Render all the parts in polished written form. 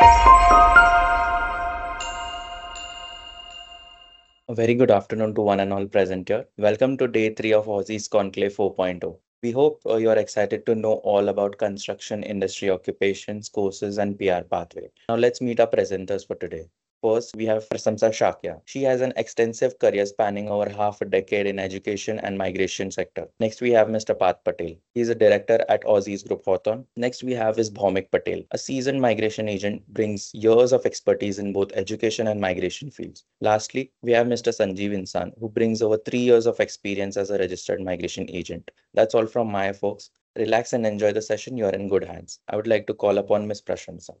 A very good afternoon to one and all present here. Welcome to day 3 of Aussizz Conclave 4.0. We hope you are excited to know all about construction industry occupations, courses and PR pathway. Now let's meet our presenters for today. First, we have Prasamsa Shakya. She has an extensive career spanning over half a decade in education and migration sector. Next, we have Mr. Parth Patel. He is a director at Aussizz Group Hortons. Next, we have is Bhaumik Patel. A seasoned migration agent brings years of expertise in both education and migration fields. Lastly, we have Mr. Sanjeev Insan, who brings over 3 years of experience as a registered migration agent. That's all from my folks. Relax and enjoy the session. You are in good hands. I would like to call upon Ms. Prasamsa.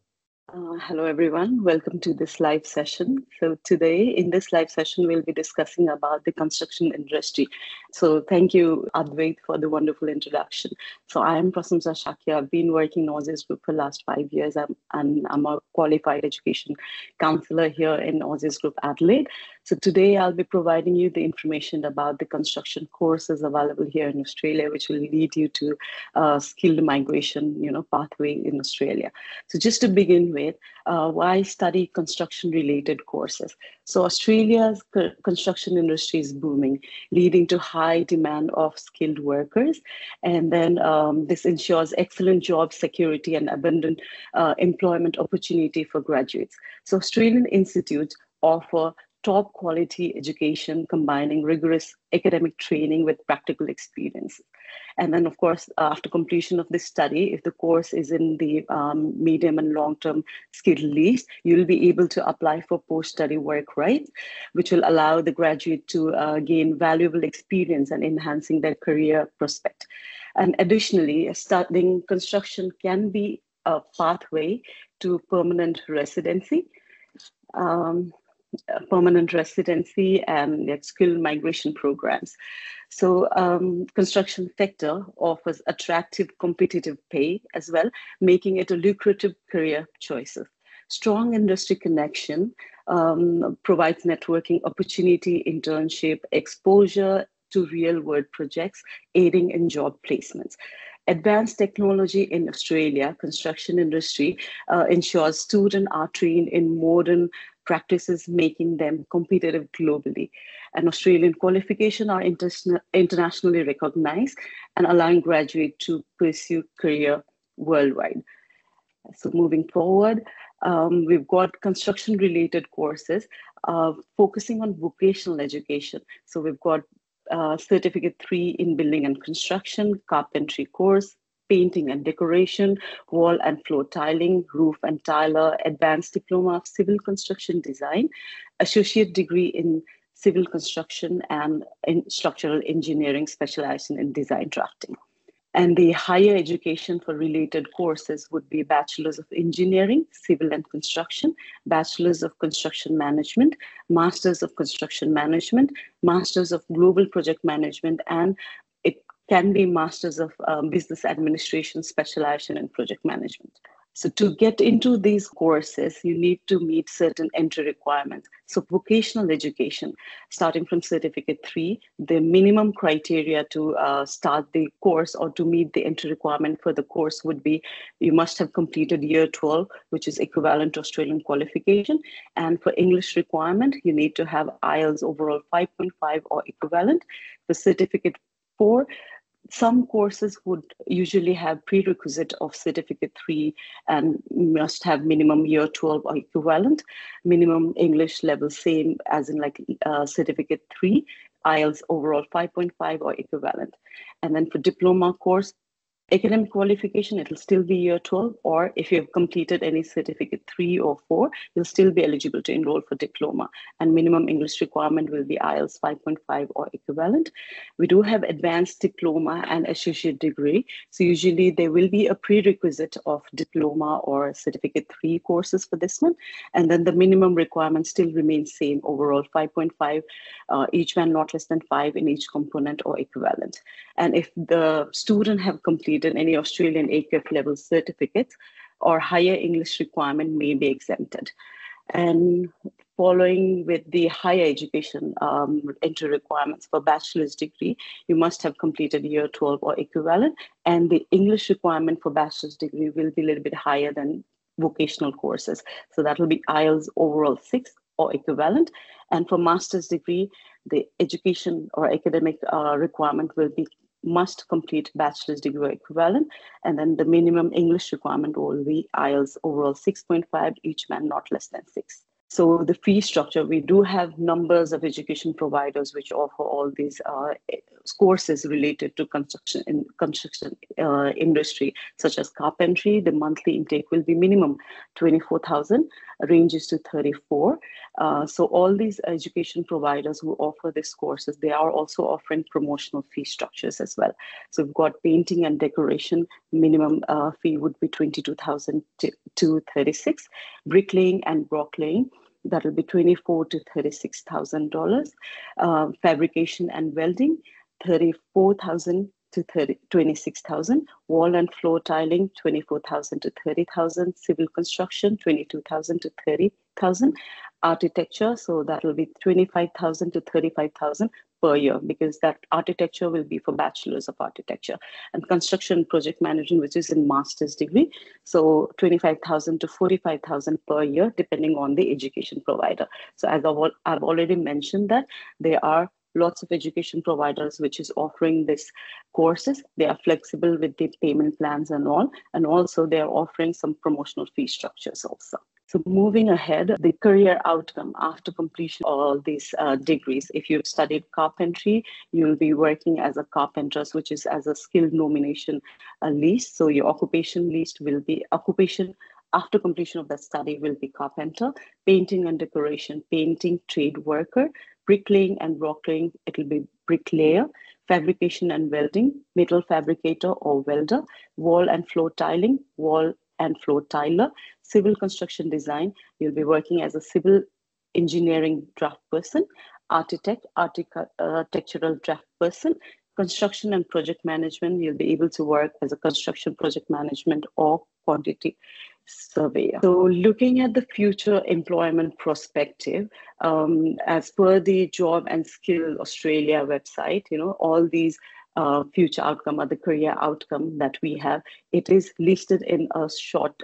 Hello everyone, welcome to this live session. So today in this live session, we'll be discussing about the construction industry. So thank you, Advait, for the wonderful introduction. So I am Prasamsa Shakya. I've been working in Aussizz Group for the last 5 years, and I'm a qualified education counselor here in Aussizz Group Adelaide. So today I'll be providing you the information about the construction courses available here in Australia, which will lead you to skilled migration, pathway in Australia. So just to begin with, why study construction-related courses? So Australia's construction industry is booming, leading to high demand of skilled workers. And then this ensures excellent job security and abundant employment opportunity for graduates. So Australian institutes offer top quality education, combining rigorous academic training with practical experience. And then, of course, after completion of this study, if the course is in the medium and long-term skilled list, you'll be able to apply for post-study work rights, which will allow the graduate to gain valuable experience and enhancing their career prospect. And additionally, studying construction can be a pathway to permanent residency. Permanent residency and skilled migration programs. So construction sector offers attractive competitive pay as well, making it a lucrative career choice. Strong industry connection provides networking opportunity, internship, exposure to real world projects, aiding in job placements. Advanced technology in Australia, construction industry ensures students are trained in modern practices, making them competitive globally. And Australian qualifications are internationally recognized and allowing graduates to pursue career worldwide. So moving forward, we've got construction-related courses focusing on vocational education. So we've got Certificate 3 in Building and Construction, Carpentry course, Painting and Decoration, Wall and Floor Tiling, Roof and Tiler, Advanced Diploma of Civil Construction Design, Associate Degree in Civil Construction, and in Structural Engineering, Specialization in Design Drafting. And the higher education for related courses would be Bachelors of Engineering, Civil and Construction, Bachelors of Construction Management, Masters of Construction Management, Masters of Global Project Management, and can be Masters of Business Administration, Specialization in Project Management. So to get into these courses, you need to meet certain entry requirements. So vocational education, starting from Certificate 3, the minimum criteria to start the course or to meet the entry requirement for the course would be you must have completed year 12, which is equivalent to Australian qualification. And for English requirement, you need to have IELTS overall 5.5 or equivalent. For Certificate 4, some courses would usually have prerequisite of Certificate 3 and must have minimum year 12 or equivalent, minimum English level same as in like Certificate 3, IELTS overall 5.5 or equivalent. And then for diploma course, academic qualification, it will still be year 12, or if you have completed any Certificate 3 or 4, you'll still be eligible to enroll for diploma, and minimum English requirement will be IELTS 5.5 or equivalent. We do have advanced diploma and associate degree. So usually there will be a prerequisite of diploma or Certificate 3 courses for this one. And then the minimum requirement still remains same overall, 5.5, each one not less than 5 in each component or equivalent. And if the student have completed any Australian AQF level certificates or higher English requirement may be exempted. And following with the higher education entry requirements for bachelor's degree, you must have completed year 12 or equivalent, and the English requirement for bachelor's degree will be a little bit higher than vocational courses. So that will be IELTS overall 6 or equivalent. And for master's degree, the education or academic requirement will be must complete bachelor's degree or equivalent. And then the minimum English requirement will be IELTS overall 6.5, each man not less than 6. So the fee structure, we do have numbers of education providers which offer all these courses related to construction in construction industry, such as carpentry. The monthly intake will be minimum 24,000, ranges to 34. So all these education providers who offer these courses, they are also offering promotional fee structures as well. So we've got painting and decoration, minimum fee would be 22,000 to 36, bricklaying and rocklaying. That will be $24,000 to $36,000. Fabrication and welding, $34,000 to $26,000. Wall and floor tiling, $24,000 to $30,000. Civil construction, $22,000 to $30,000. Architecture, so that will be $25,000 to $35,000 per year, because that architecture will be for bachelors of architecture. And construction project management, which is in master's degree, so $25,000 to $45,000 per year, depending on the education provider. So as I've already mentioned that there are lots of education providers which is offering these courses. They are flexible with the payment plans and all, and also they are offering some promotional fee structures also. So moving ahead, the career outcome after completion of all these degrees. If you've studied carpentry, you'll be working as a carpenter, which is as a skilled nomination list. So your occupation list will be occupation after completion of the study will be carpenter. Painting and decoration, painting trade worker. Bricklaying and rocklaying, it will be bricklayer. Fabrication and welding, metal fabricator or welder. Wall and floor tiling, wall and floor tiler. Civil construction design, you'll be working as a civil engineering draft person, architect, architectural draft person. Construction and project management, you'll be able to work as a construction project management or quantity surveyor. So looking at the future employment perspective, as per the Job and Skills Australia website, you know, all these future outcome or the career outcome that we have, it is listed in a short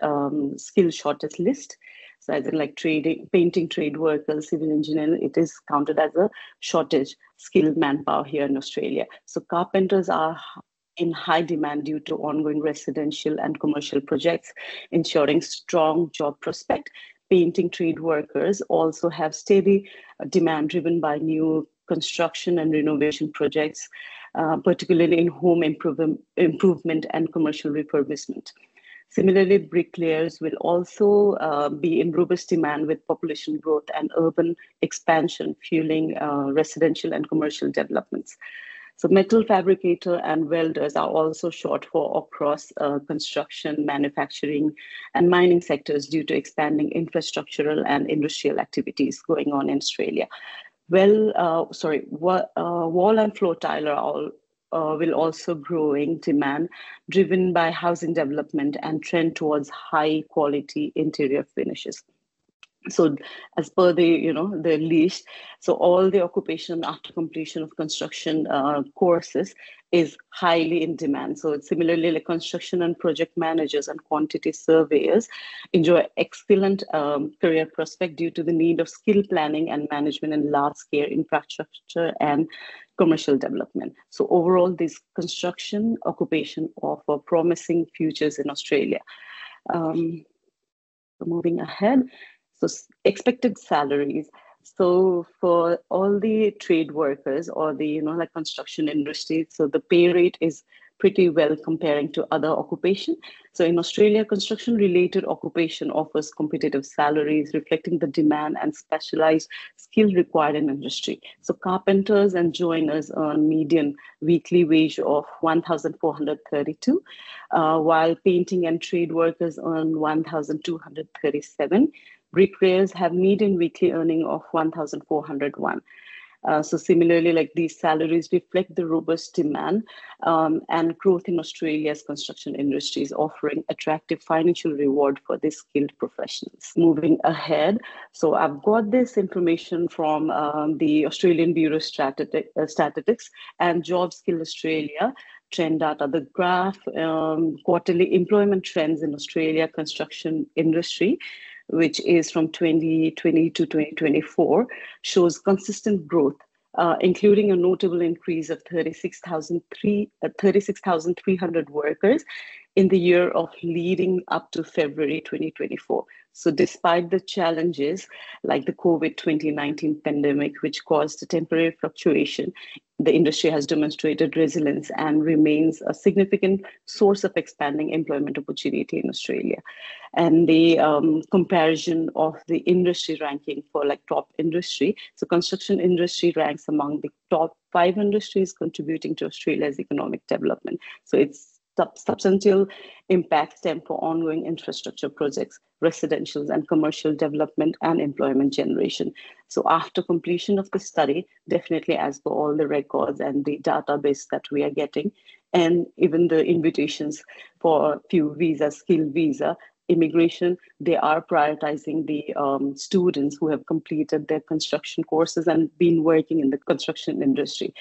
skill shortest list. So as in like trading, painting trade workers, civil engineer, it is counted as a shortage skilled manpower here in Australia. So carpenters are in high demand due to ongoing residential and commercial projects, ensuring strong job prospect. Painting trade workers also have steady demand driven by new construction and renovation projects, particularly in home improvement and commercial refurbishment. Similarly, bricklayers will also be in robust demand with population growth and urban expansion, fueling residential and commercial developments. So metal fabricator and welders are also short for across construction, manufacturing, and mining sectors due to expanding infrastructural and industrial activities going on in Australia. Wall and floor tiler are all will also growing demand driven by housing development and trend towards high quality interior finishes. So as per the, you know, the list, so all the occupation after completion of construction courses is highly in demand. So similarly, like construction and project managers and quantity surveyors enjoy excellent career prospect due to the need of skill planning and management in large scale infrastructure and commercial development. So overall, this construction occupation offer promising futures in Australia. Moving ahead, so expected salaries. So for all the trade workers or the, you know, like construction industry, so the pay rate is pretty well comparing to other occupation. So in Australia, construction related occupation offers competitive salaries reflecting the demand and specialized skill required in industry. So carpenters and joiners earn median weekly wage of $1,432, while painting and trade workers earn $1,237. Bricklayers have median weekly earning of $1,401. So similarly, like these salaries reflect the robust demand and growth in Australia's construction industries, offering attractive financial reward for these skilled professionals. Moving ahead, so I've got this information from the Australian Bureau of Statistics and Job Skills Australia, trend data, the graph, quarterly employment trends in Australia construction industry, which is from 2020 to 2024, shows consistent growth, including a notable increase of 36,300 workers in the year of leading up to February 2024. So despite the challenges like the COVID-19 pandemic, which caused a temporary fluctuation, the industry has demonstrated resilience and remains a significant source of expanding employment opportunity in Australia. And the comparison of the industry ranking for like top industry, so construction industry ranks among the top 5 industries contributing to Australia's economic development. So it's substantial impacts stem for ongoing infrastructure projects, residential and commercial development, and employment generation. So after completion of the study, definitely as per all the records and the database that we are getting, and even the invitations for few visa, skilled visa, immigration, they are prioritizing the students who have completed their construction courses and been working in the construction industry.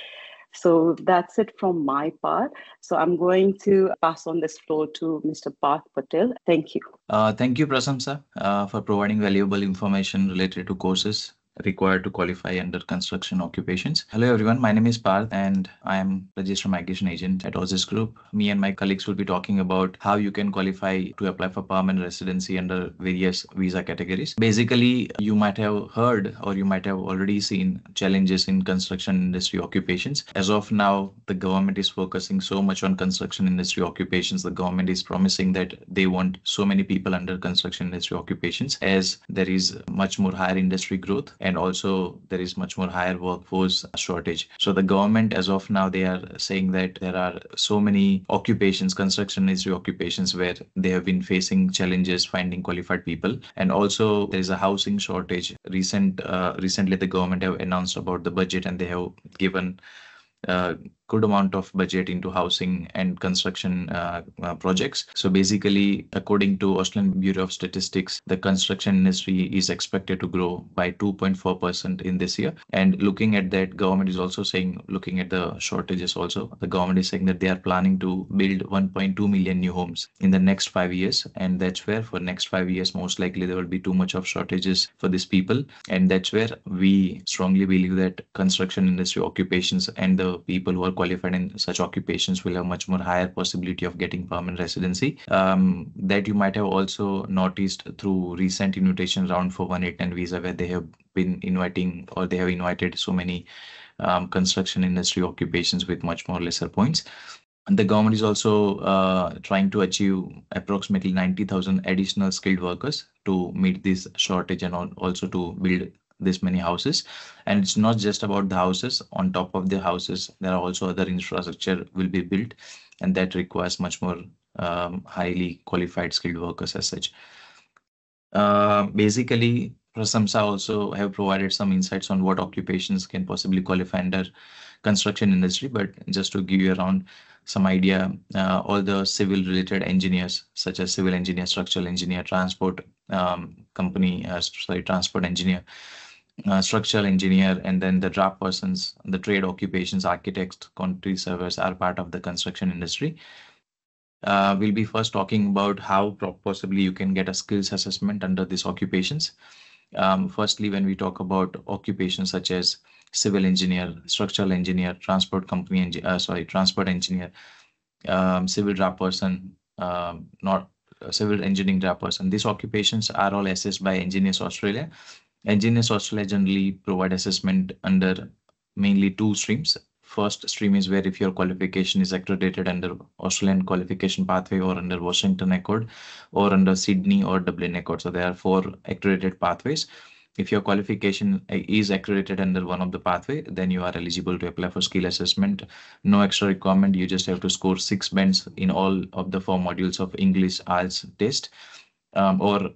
So that's it from my part. So I'm going to pass on this floor to Mr. Parth Patel. Thank you. Thank you, Prasamsa, for providing valuable information related to courses required to qualify under construction occupations. Hello, everyone. My name is Parth, and I am Registered Migration Agent at Aussizz Group. Me and my colleagues will be talking about how you can qualify to apply for permanent residency under various visa categories. Basically, you might have heard or you might have already seen challenges in construction industry occupations. As of now, the government is focusing so much on construction industry occupations. The government is promising that they want so many people under construction industry occupations as there is much more higher industry growth. And also there is much more higher workforce shortage. So the government as of now, they are saying that there are so many occupations, construction industry occupations, where they have been facing challenges finding qualified people. And also there is a housing shortage. Recently, the government have announced about the budget and they have given good amount of budget into housing and construction projects. So basically, according to Australian Bureau of Statistics, the construction industry is expected to grow by 2.4% in this year. And looking at that, government is also saying, looking at the shortages also, the government is saying that they are planning to build 1.2 million new homes in the next 5 years. And that's where for next 5 years, most likely there will be too much of shortages for these people. And that's where we strongly believe that construction industry occupations and the people who are qualified in such occupations will have much more higher possibility of getting permanent residency. That you might have also noticed through recent invitation round for 1810 visa, where they have been inviting or they have invited so many construction industry occupations with much more lesser points. And the government is also trying to achieve approximately 90,000 additional skilled workers to meet this shortage and also to build this many houses. And it's not just about the houses. On top of the houses, there are also other infrastructure will be built, and that requires much more highly qualified skilled workers as such. Basically, Prasamsa also have provided some insights on what occupations can possibly qualify under construction industry, but just to give you around some idea, all the civil related engineers, such as civil engineer, structural engineer, transport engineer, structural engineer, and then the draft persons, the trade occupations, architects, country servers are part of the construction industry. We'll be first talking about how possibly you can get a skills assessment under these occupations. Firstly, when we talk about occupations such as civil engineer, structural engineer, transport engineer, civil draft person, civil engineering draft person, these occupations are all assessed by Engineers Australia. Engineers Australia generally provide assessment under mainly 2 streams. First stream is where if your qualification is accredited under Australian Qualification Pathway or under Washington Accord or under Sydney or Dublin Accord. So there are 4 accredited pathways. If your qualification is accredited under one of the pathway, then you are eligible to apply for skill assessment. No extra requirement. You just have to score 6 bands in all of the 4 modules of English IELTS test or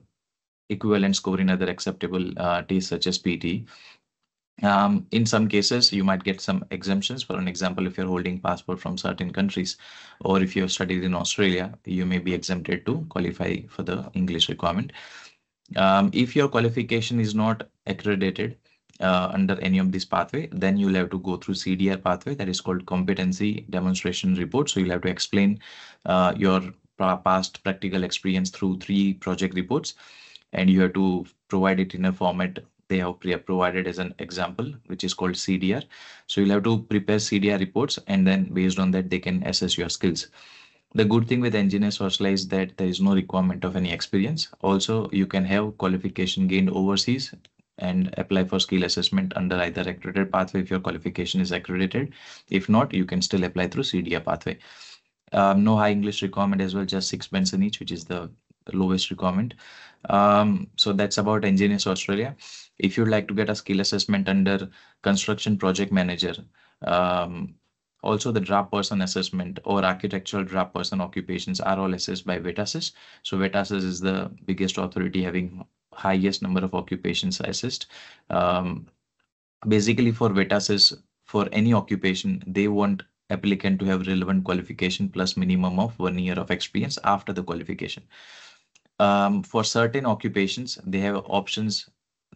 equivalent score in other acceptable tests such as PTE. In some cases, you might get some exemptions. For an example, if you're holding passport from certain countries or if you have studied in Australia, you may be exempted to qualify for the English requirement. If your qualification is not accredited, under any of this pathway, then you'll have to go through CDR pathway, that is called competency demonstration report. So you'll have to explain your past practical experience through 3 project reports, and you have to provide it in a format they have provided as an example, which is called CDR. So you'll have to prepare CDR reports, and then based on that, they can assess your skills. The good thing with Engineers Australia is that there is no requirement of any experience. Also, you can have qualification gained overseas and apply for skill assessment under either accredited pathway if your qualification is accredited. If not, you can still apply through CDR pathway. No high English requirement as well, just 6 months in each, which is the lowest requirement. So that's about Engineers Australia. If you'd like to get a skill assessment under construction project manager, also the draft person assessment or architectural draft person occupations are all assessed by VETASSESS. So VETASSESS is the biggest authority having highest number of occupations assessed. Basically for VETASSESS, for any occupation, they want applicant to have relevant qualification plus minimum of 1 year of experience after the qualification. For certain occupations, they have options.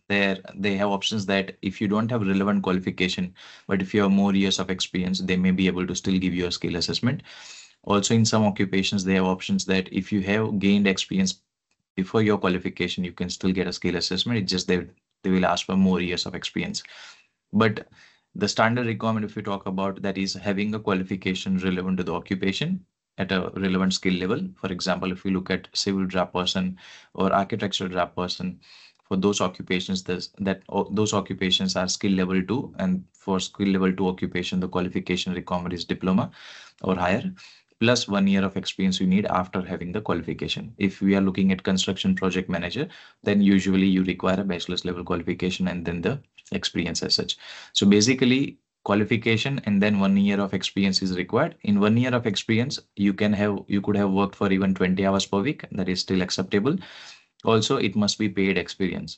They have options that if you don't have relevant qualification, but if you have more years of experience, they may be able to still give you a skill assessment. Also, in some occupations, they have options that if you have gained experience before your qualification, you can still get a skill assessment. It's just they will ask for more years of experience. But the standard requirement, if you talk about that, is having a qualification relevant to the occupation at a relevant skill level. For example, if you look at civil draft person or architectural draft person, for those occupations, those occupations are skill level 2, and for skill level 2 occupation, the qualification requirement is diploma or higher, plus 1 year of experience you need after having the qualification. If we are looking at construction project manager, then usually you require a bachelor's level qualification and then the experience as such. So basically, qualification and then 1 year of experience is required. In 1 year of experience, you could have worked for even 20 hours per week. That is still acceptable. Also, it must be paid experience,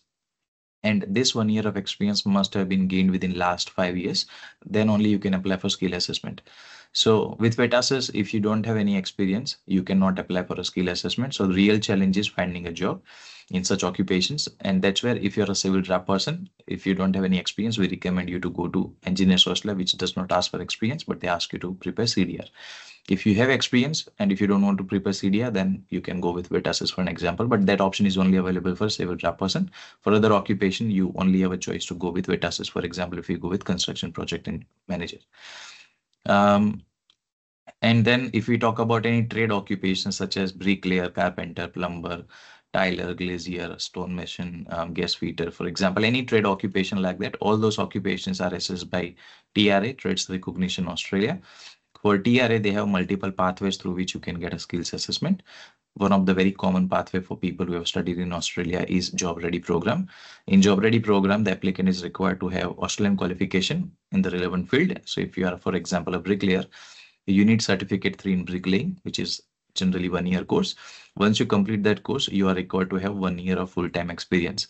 and this 1 year of experience must have been gained within last 5 years. Then only you can apply for skill assessment. So with VETASSESS, if you don't have any experience, you cannot apply for a skill assessment. So the real challenge is finding a job in such occupations. And that's where if you're a civil draft person, if you don't have any experience, we recommend you to go to Engineers Australia, which does not ask for experience, but they ask you to prepare CDR. If you have experience and if you don't want to prepare CDR, then you can go with VETASSESS for an example, but that option is only available for civil draft person. For other occupation, you only have a choice to go with VETASSESS. For example, if you go with construction project and manager. And then if we talk about any trade occupations such as bricklayer, carpenter, plumber, tiler, glazier, stone mason, gas fitter, for example, any trade occupation like that, all those occupations are assessed by TRA, Trades Recognition Australia. For TRA, they have multiple pathways through which you can get a skills assessment. One of the very common pathway for people who have studied in Australia is Job Ready program. In Job Ready program, the applicant is required to have Australian qualification in the relevant field. So if you are, for example, a bricklayer, you need certificate 3 in bricklaying, which is generally 1 year course. Once you complete that course, you are required to have 1 year of full-time experience.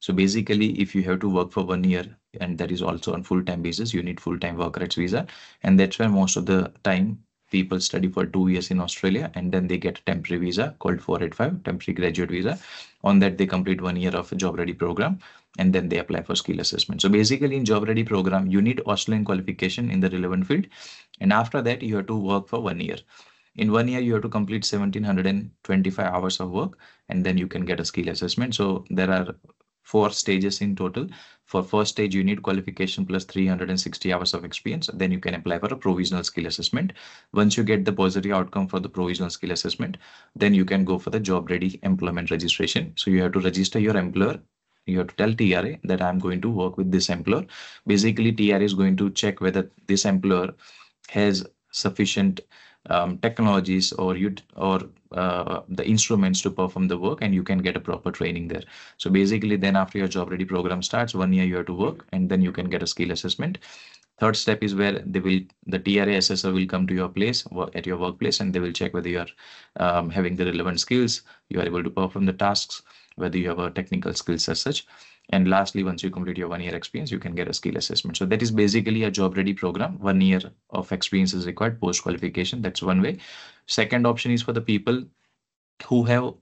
So basically, if you have to work for 1 year, and that is also on full-time basis, you need full-time work rights visa. And that's where most of the time people study for 2 years in Australia, and then they get a temporary visa called 485, temporary graduate visa. On that, they complete 1 year of a Job Ready program, and then they apply for skill assessment. So basically, in Job Ready program, you need Australian qualification in the relevant field. And after that, you have to work for 1 year. In 1 year, you have to complete 1,725 hours of work, and then you can get a skill assessment. So there are 4 stages in total. For first stage, you need qualification plus 360 hours of experience. Then you can apply for a provisional skill assessment. Once you get the positive outcome for the provisional skill assessment, then you can go for the Job Ready employment registration. So you have to register your employer. You have to tell TRA that I'm going to work with this employer. Basically, TRA is going to check whether this employer has sufficient technologies or the instruments to perform the work, and you can get a proper training there. So basically, then after your Job Ready program starts, 1 year you have to work, and then you can get a skill assessment. Third step is where the TRA assessor will come to your place, at your workplace, and they will check whether you are having the relevant skills, you are able to perform the tasks, whether you have a technical skills as such. And lastly, once you complete your 1 year experience, you can get a skill assessment. So that is basically a Job Ready program. 1 year of experience is required post qualification. That's one way. Second option is for the people who have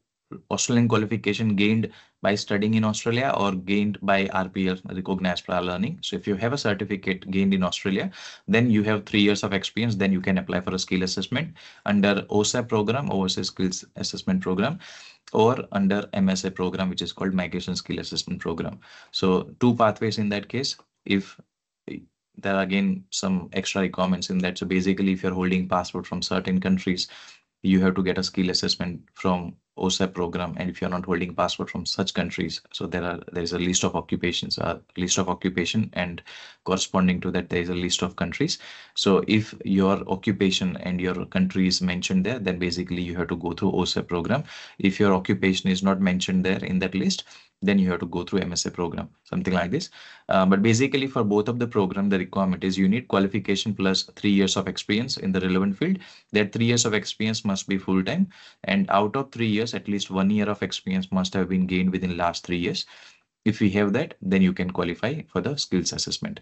Australian qualification gained by studying in Australia or gained by RPL, recognized prior learning. So if you have a certificate gained in Australia, then you have 3 years of experience, then you can apply for a skill assessment under OSA program, Overseas Skills Assessment Program, or under MSA program, which is called Migration Skill Assessment Program. So two pathways in that case. If there are again some extra requirements in that. So basically, if you're holding passport from certain countries, you have to get a skill assessment from OSA program, and if you're not holding passport from such countries, so there is a list of occupations, a list of occupation, and corresponding to that there is a list of countries. So if your occupation and your country is mentioned there, then basically you have to go through OSA program. If your occupation is not mentioned there in that list, then you have to go through MSA program, something like this. But basically for both of the program, the requirement is you need qualification plus 3 years of experience in the relevant field. That 3 years of experience must be full-time, and out of 3 years, at least 1 year of experience must have been gained within last 3 years. If we have that, then you can qualify for the skills assessment.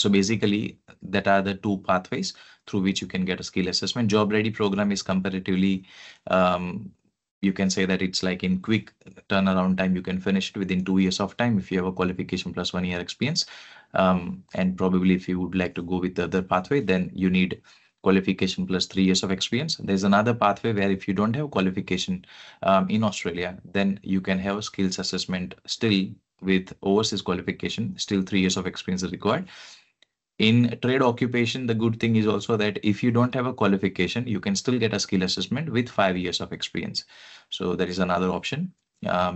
So basically that are the two pathways through which you can get a skill assessment. Job Ready program is comparatively, you can say that it's like in quick turnaround time, you can finish it within 2 years of time if you have a qualification plus 1 year experience. And probably if you would like to go with the other pathway, then you need qualification plus 3 years of experience. There's another pathway where if you don't have qualification in Australia, then you can have a skills assessment still with overseas qualification, still 3 years of experience is required. In trade occupation, the good thing is also that if you don't have a qualification, you can still get a skill assessment with 5 years of experience. So there is another option.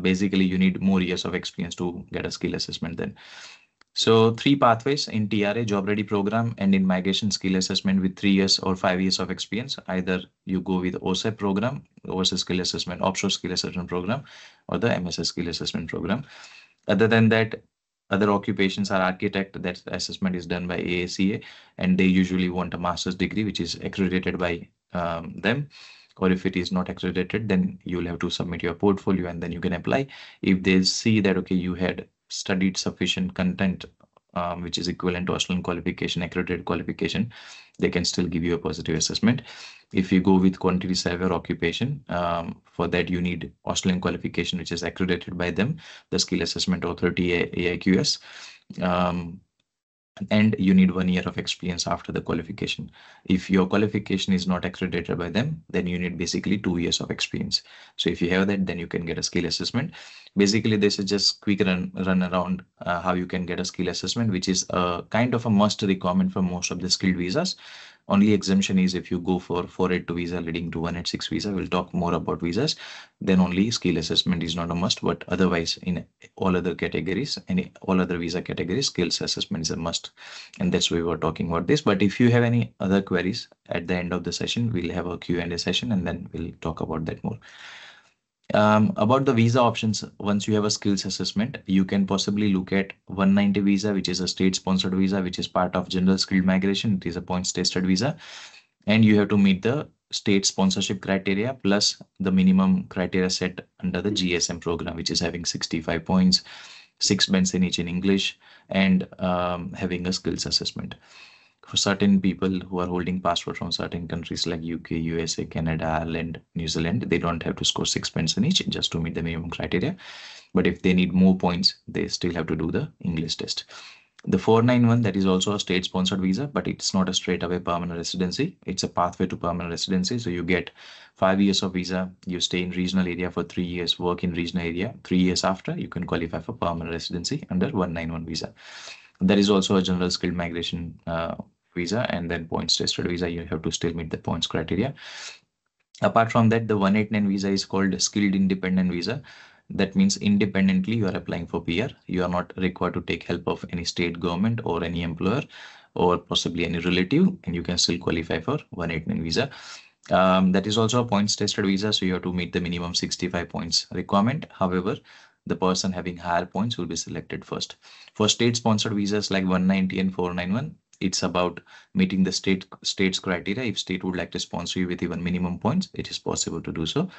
Basically, you need more years of experience to get a skill assessment then. So three pathways in TRA, Job Ready program, and in migration skill assessment with 3 years or 5 years of experience. Either you go with OSA program, Overseas Skill Assessment, Offshore Skill Assessment Program, or the MSA Skill Assessment Program. Other than that, other occupations are architect, that assessment is done by AACA, and they usually want a master's degree, which is accredited by them. Or if it is not accredited, then you'll have to submit your portfolio and then you can apply. If they see that, okay, you had studied sufficient content, which is equivalent to Australian qualification, accredited qualification, they can still give you a positive assessment. If you go with quantity surveyor occupation, for that you need Australian qualification, which is accredited by them, the skill assessment authority AIQS, and you need 1 year of experience after the qualification. If your qualification is not accredited by them, then you need basically 2 years of experience. So if you have that, then you can get a skill assessment. Basically, this is just quick run around how you can get a skill assessment, which is a kind of a must requirement for most of the skilled visas. Only exemption is if you go for 482 visa leading to 186 visa. We'll talk more about visas. Then only skill assessment is not a must, but otherwise in all other categories and all other visa categories, skills assessment is a must. And that's why we were talking about this. But if you have any other queries at the end of the session, we'll have a Q&A session and then we'll talk about that more. About the visa options, once you have a skills assessment, you can possibly look at 190 visa, which is a state-sponsored visa, which is part of general skilled migration. It is a points-tested visa, and you have to meet the state sponsorship criteria plus the minimum criteria set under the GSM program, which is having 65 points, 6 bands in each in English, and having a skills assessment. For certain people who are holding passport from certain countries like UK, USA, Canada, Ireland, New Zealand, they don't have to score 6 points in each just to meet the minimum criteria. But if they need more points, they still have to do the English test. The 491, that is also a state-sponsored visa, but it's not a straight-away permanent residency. It's a pathway to permanent residency. So you get 5 years of visa, you stay in regional area for 3 years, work in regional area. 3 years after, you can qualify for permanent residency under 191 visa. There is also a general skilled migration visa, and then points tested visa, you have to still meet the points criteria. Apart from that, the 189 visa is called skilled independent visa. That means independently you are applying for PR. You are not required to take help of any state government or any employer or possibly any relative, and you can still qualify for 189 visa. That is also a points tested visa, so you have to meet the minimum 65 points requirement. However, the person having higher points will be selected first. For state-sponsored visas like 190 and 491, it's about meeting the state's criteria. If state would like to sponsor you with even minimum points, it is possible to do so.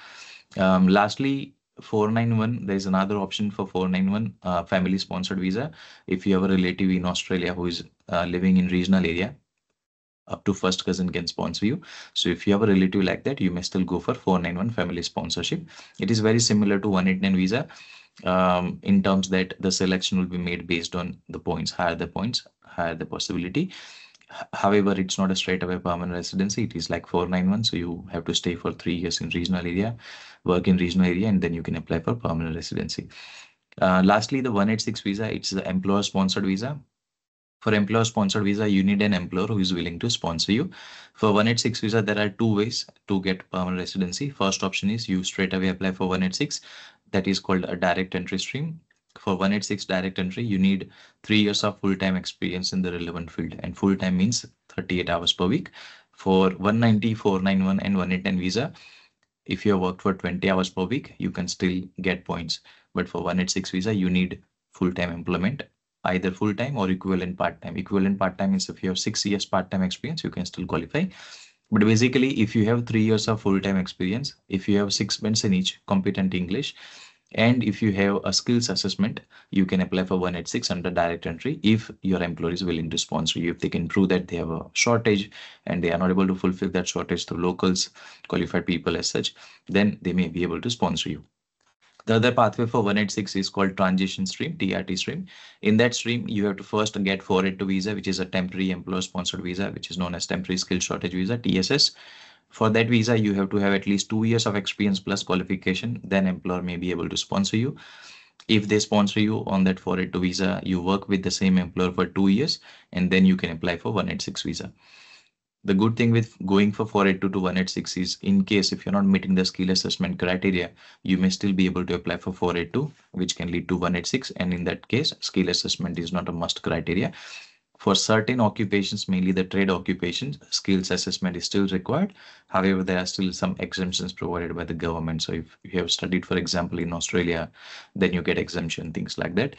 Lastly, 491, there is another option for 491 family-sponsored visa. If you have a relative in Australia who is living in regional area, up to first cousin can sponsor you. So if you have a relative like that, you may still go for 491 family sponsorship. It is very similar to 189 visa in terms that the selection will be made based on the points. Higher the points, higher the possibility. However, it's not a straight away permanent residency. It is like 491. So you have to stay for 3 years in regional area, work in regional area, and then you can apply for permanent residency. Lastly, the 186 visa, it's the employer sponsored visa. For employer sponsored visa, you need an employer who is willing to sponsor you. For 186 visa, there are two ways to get permanent residency. First option is you straight away apply for 186. That is called a direct entry stream. For 186 direct entry, you need 3 years of full-time experience in the relevant field, and full-time means 38 hours per week. For 190, 491 and 189 visa, if you have worked for 20 hours per week, you can still get points. But for 186 visa, you need full-time employment, either full-time or equivalent part-time. Equivalent part-time means if you have 6 years part-time experience, you can still qualify. But basically, if you have 3 years of full-time experience, if you have 6 months in each competent English, and if you have a skills assessment, you can apply for 186 under direct entry if your employer is willing to sponsor you. If they can prove that they have a shortage and they are not able to fulfill that shortage through locals, qualified people as such, then they may be able to sponsor you. The other pathway for 186 is called transition stream, TRT stream. In that stream, you have to first get 482 visa, which is a temporary employer sponsored visa, which is known as temporary skill shortage visa, TSS. For that visa, you have to have at least 2 years of experience plus qualification, then employer may be able to sponsor you. If they sponsor you on that 482 visa, you work with the same employer for 2 years, and then you can apply for 186 visa. The good thing with going for 482 to 186 is, in case if you're not meeting the skill assessment criteria, you may still be able to apply for 482, which can lead to 186. And in that case, skill assessment is not a must criteria. For certain occupations, mainly the trade occupations, skills assessment is still required. However, there are still some exemptions provided by the government. So if you have studied, for example, in Australia, then you get exemption, things like that.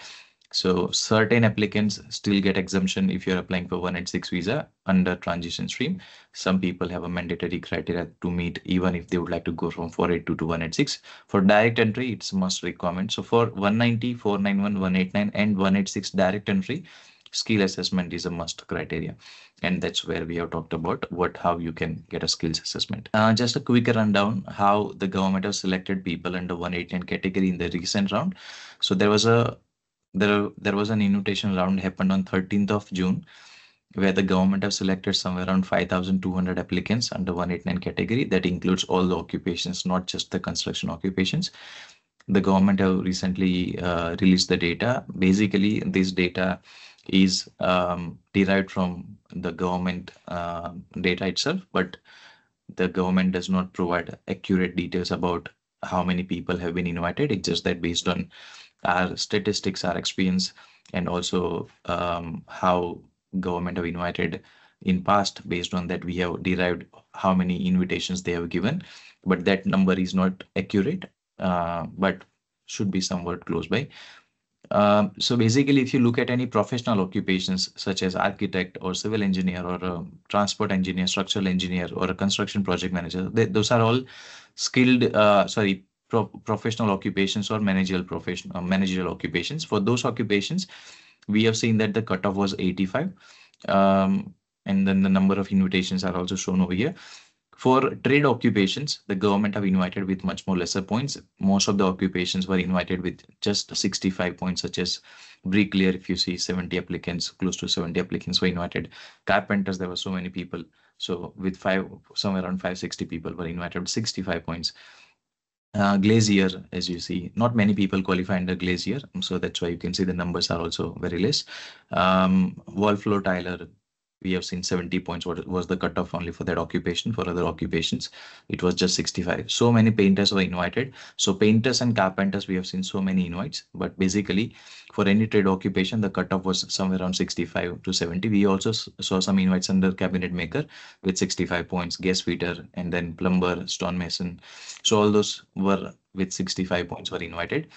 So certain applicants still get exemption if you're applying for 186 visa under transition stream. Some people have a mandatory criteria to meet even if they would like to go from 482 to 186. For direct entry, it's must requirement. So for 190, 491, 189 and 186 direct entry, skill assessment is a must criteria, and that's where we have talked about how you can get a skills assessment. Just a quick rundown how the government has selected people under 189 category in the recent round. So there was an invitation round happened on 13th of June, where the government have selected somewhere around 5,200 applicants under 189 category. That includes all the occupations, not just the construction occupations. The government have recently released the data. Basically, this data is derived from the government data itself, but the government does not provide accurate details about how many people have been invited. It's just that based on our statistics, our experience, and also how government have invited in past, based on that we have derived how many invitations they have given, but that number is not accurate, but should be somewhat close by. So basically, if you look at any professional occupations such as architect or civil engineer or a transport engineer, structural engineer or a construction project manager, those are all skilled, professional occupations or managerial occupations. For those occupations, we have seen that the cutoff was 85, and then the number of invitations are also shown over here. For trade occupations, the government have invited with much more lesser points. Most of the occupations were invited with just 65 points, such as bricklayer. If you see 70 applicants, close to 70 applicants were invited. Carpenters, there were so many people. So with somewhere around 560 people were invited with 65 points. Glazier, as you see, not many people qualify under glazier. So that's why you can see the numbers are also very less. Wall floor tiler, we have seen 70 points. What was the cutoff only for that occupation? For other occupations, it was just 65. So many painters were invited. So painters and carpenters, we have seen so many invites. But basically, for any trade occupation, the cutoff was somewhere around 65 to 70. We also saw some invites under cabinet maker with 65 points, gas fitter, and then plumber, stonemason. So all those were with 65 points were invited.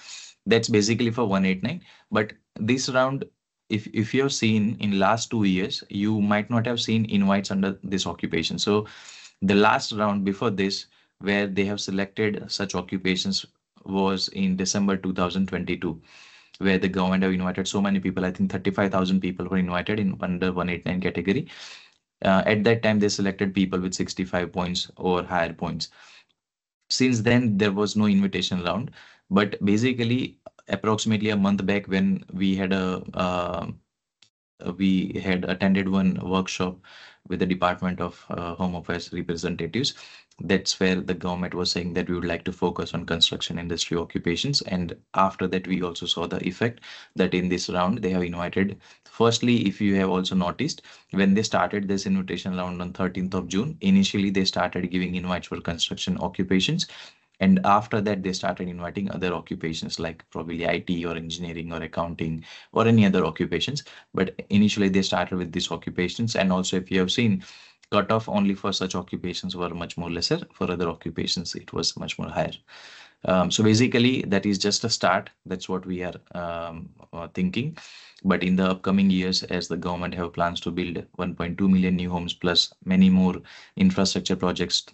That's basically for 189. But this round, if you have seen in last 2 years, you might not have seen invites under this occupation. So the last round before this, where they have selected such occupations, was in December 2022, where the government have invited so many people. I think 35,000 people were invited in under 189 category. At that time, they selected people with 65 points or higher points. Since then, there was no invitation round. But basically, approximately a month back, when we had attended one workshop with the Department of Home Affairs representatives. That's where the government was saying that we would like to focus on construction industry occupations. And after that, we also saw the effect that in this round, they have invited. Firstly, if you have also noticed, when they started this invitation round on 13th of June, initially they started giving invites for construction occupations. And after that, they started inviting other occupations like probably IT or engineering or accounting or any other occupations. But initially they started with these occupations. And also, if you have seen, cutoff only for such occupations were much more lesser. For other occupations, it was much more higher. So basically, that is just a start. That's what we are thinking. But in the upcoming years, as the government have plans to build 1.2 million new homes plus many more infrastructure projects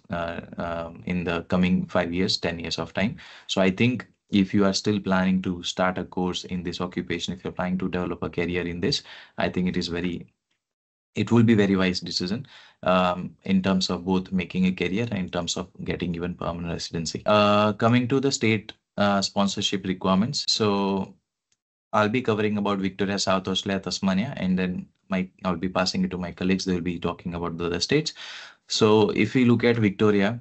in the coming 5 years, 10 years of time. So I think if you are still planning to start a course in this occupation, if you're planning to develop a career in this, I think it will be very wise decision in terms of both making a career and in terms of getting even permanent residency. Coming to the state sponsorship requirements. So I'll be covering about Victoria, South Australia, Tasmania, and then I'll be passing it to my colleagues. They'll be talking about the other states. So if we look at Victoria,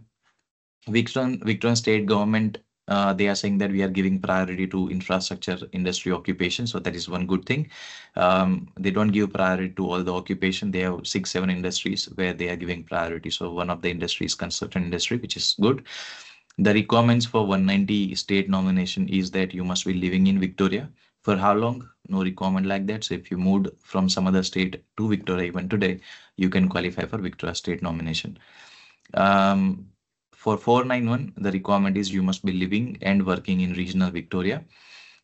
Victorian state government, they are saying that we are giving priority to infrastructure industry occupation. So that is one good thing. They don't give priority to all the occupation. They have 6-7 industries where they are giving priority. So one of the industries is construction industry, which is good. The requirements for 190 state nomination is that you must be living in Victoria. For how long? No requirement like that. So if you moved from some other state to Victoria even today, you can qualify for Victoria state nomination. For 491, the requirement is you must be living and working in regional Victoria,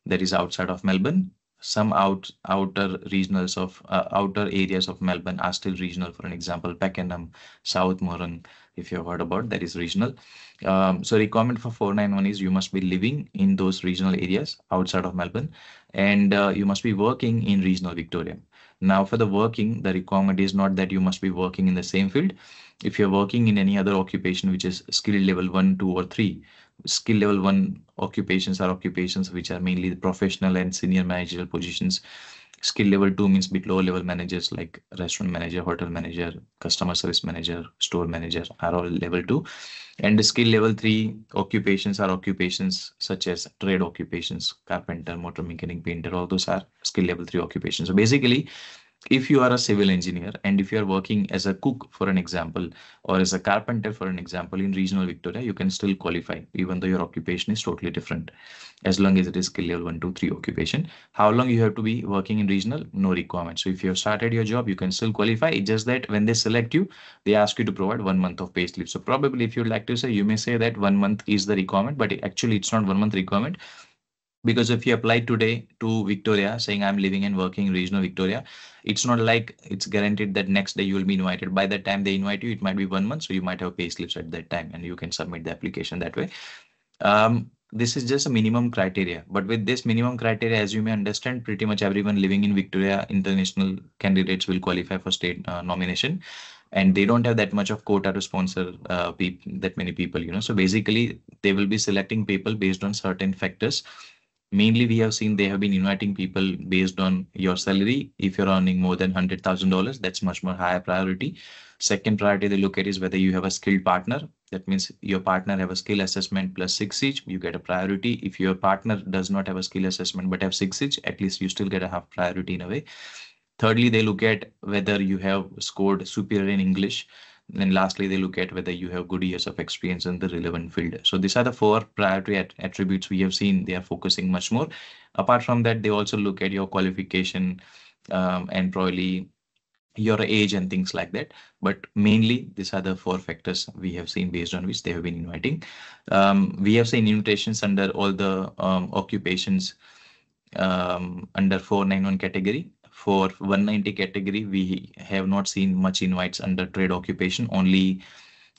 that is outside of Melbourne. Some outer areas of Melbourne are still regional. For an example, Pakenham, South Morang, if you have heard about, that is regional. So requirement for 491 is you must be living in those regional areas outside of Melbourne, and you must be working in regional Victoria. Now for the working, the requirement is not that you must be working in the same field. If you're working in any other occupation, which is skill level 1, 2 or 3, skill level 1 occupations are occupations which are mainly the professional and senior managerial positions. Skill level 2 means bit lower level managers like restaurant manager, hotel manager, customer service manager, store manager are all level 2. And the skill level 3 occupations are occupations such as trade occupations, carpenter, motor mechanic, painter, all those are skill level 3 occupations. So basically, if you are a civil engineer and if you are working as a cook, for an example, or as a carpenter, for an example, in regional Victoria, you can still qualify, even though your occupation is totally different, as long as it is skill level 1, 2, 3 occupation. How long you have to be working in regional? No requirement. So if you have started your job, you can still qualify. It's just that when they select you, they ask you to provide 1 month of payslip. So probably if you'd like to say, you may say that 1 month is the requirement, but actually it's not 1 month requirement. Because if you apply today to Victoria saying I'm living and working in regional Victoria, it's not like it's guaranteed that next day you will be invited. By the time they invite you, it might be 1 month. So you might have pay slips at that time and you can submit the application that way. This is just a minimum criteria. But with this minimum criteria, as you may understand, pretty much everyone living in Victoria, international candidates will qualify for state nomination. And they don't have that much of quota to sponsor that many people, you know. So basically, they will be selecting people based on certain factors. Mainly, we have seen they have been inviting people based on your salary. If you're earning more than $100,000, that's much more higher priority. Second priority they look at is whether you have a skilled partner. That means your partner have a skill assessment plus 6 each, you get a priority. If your partner does not have a skill assessment but have 6 each, at least you still get a half priority in a way. Thirdly, they look at whether you have scored superior in English. And lastly, they look at whether you have good years of experience in the relevant field. So these are the 4 priority attributes we have seen. They are focusing much more. Apart from that, they also look at your qualification and probably your age and things like that. But mainly, these are the 4 factors we have seen based on which they have been inviting. We have seen invitations under all the occupations under 491 category. For 190 category, we have not seen much invites under trade occupation, only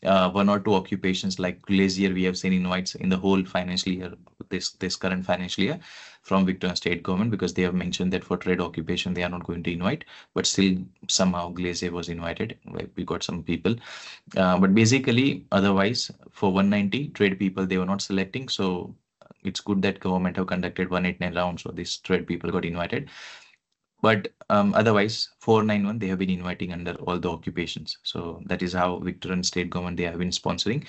one or two occupations. Like last year, we have seen invites in the whole financial year, this current financial year, from Victorian State Government, because they have mentioned that for trade occupation, they are not going to invite, but still somehow Glacier was invited. We got some people, but basically otherwise for 190 trade people, they were not selecting. So it's good that government have conducted 189 rounds, so these trade people got invited. But otherwise 491, they have been inviting under all the occupations. So that is how Victorian State Government, they have been sponsoring.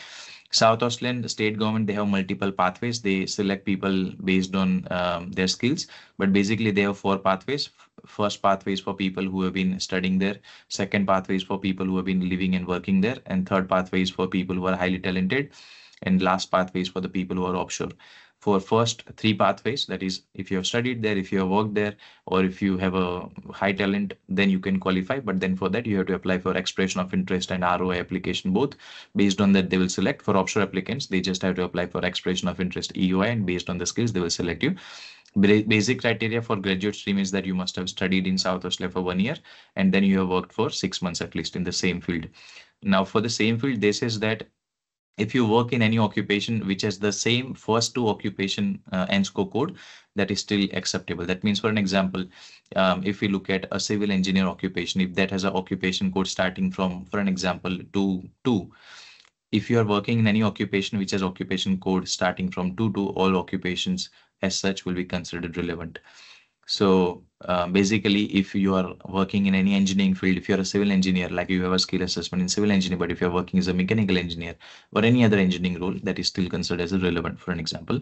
South Australian State Government, they have multiple pathways. They select people based on their skills, but basically they have four pathways. First pathway is for people who have been studying there. Second pathway is for people who have been living and working there. And third pathway is for people who are highly talented. And last pathway is for the people who are offshore. For first three pathways, that is, if you have studied there, if you have worked there, or if you have a high talent, then you can qualify. But then for that, you have to apply for expression of interest and ROI application both. Based on that, they will select. For offshore applicants, they just have to apply for expression of interest EOI, and based on the skills, they will select you. Basic criteria for graduate stream is that you must have studied in South Australia for 1 year, and then you have worked for 6 months at least in the same field. Now for the same field, this is that if you work in any occupation which has the same first two occupation ANZSCO code, that is still acceptable. That means, for an example, if we look at a civil engineer occupation, if that has an occupation code starting from, for an example, 2.2, if you are working in any occupation which has occupation code starting from 2.2, all occupations as such will be considered relevant. So basically, if you are working in any engineering field, if you're a civil engineer, like you have a skill assessment in civil engineering, but if you're working as a mechanical engineer or any other engineering role, that is still considered as relevant, for an example.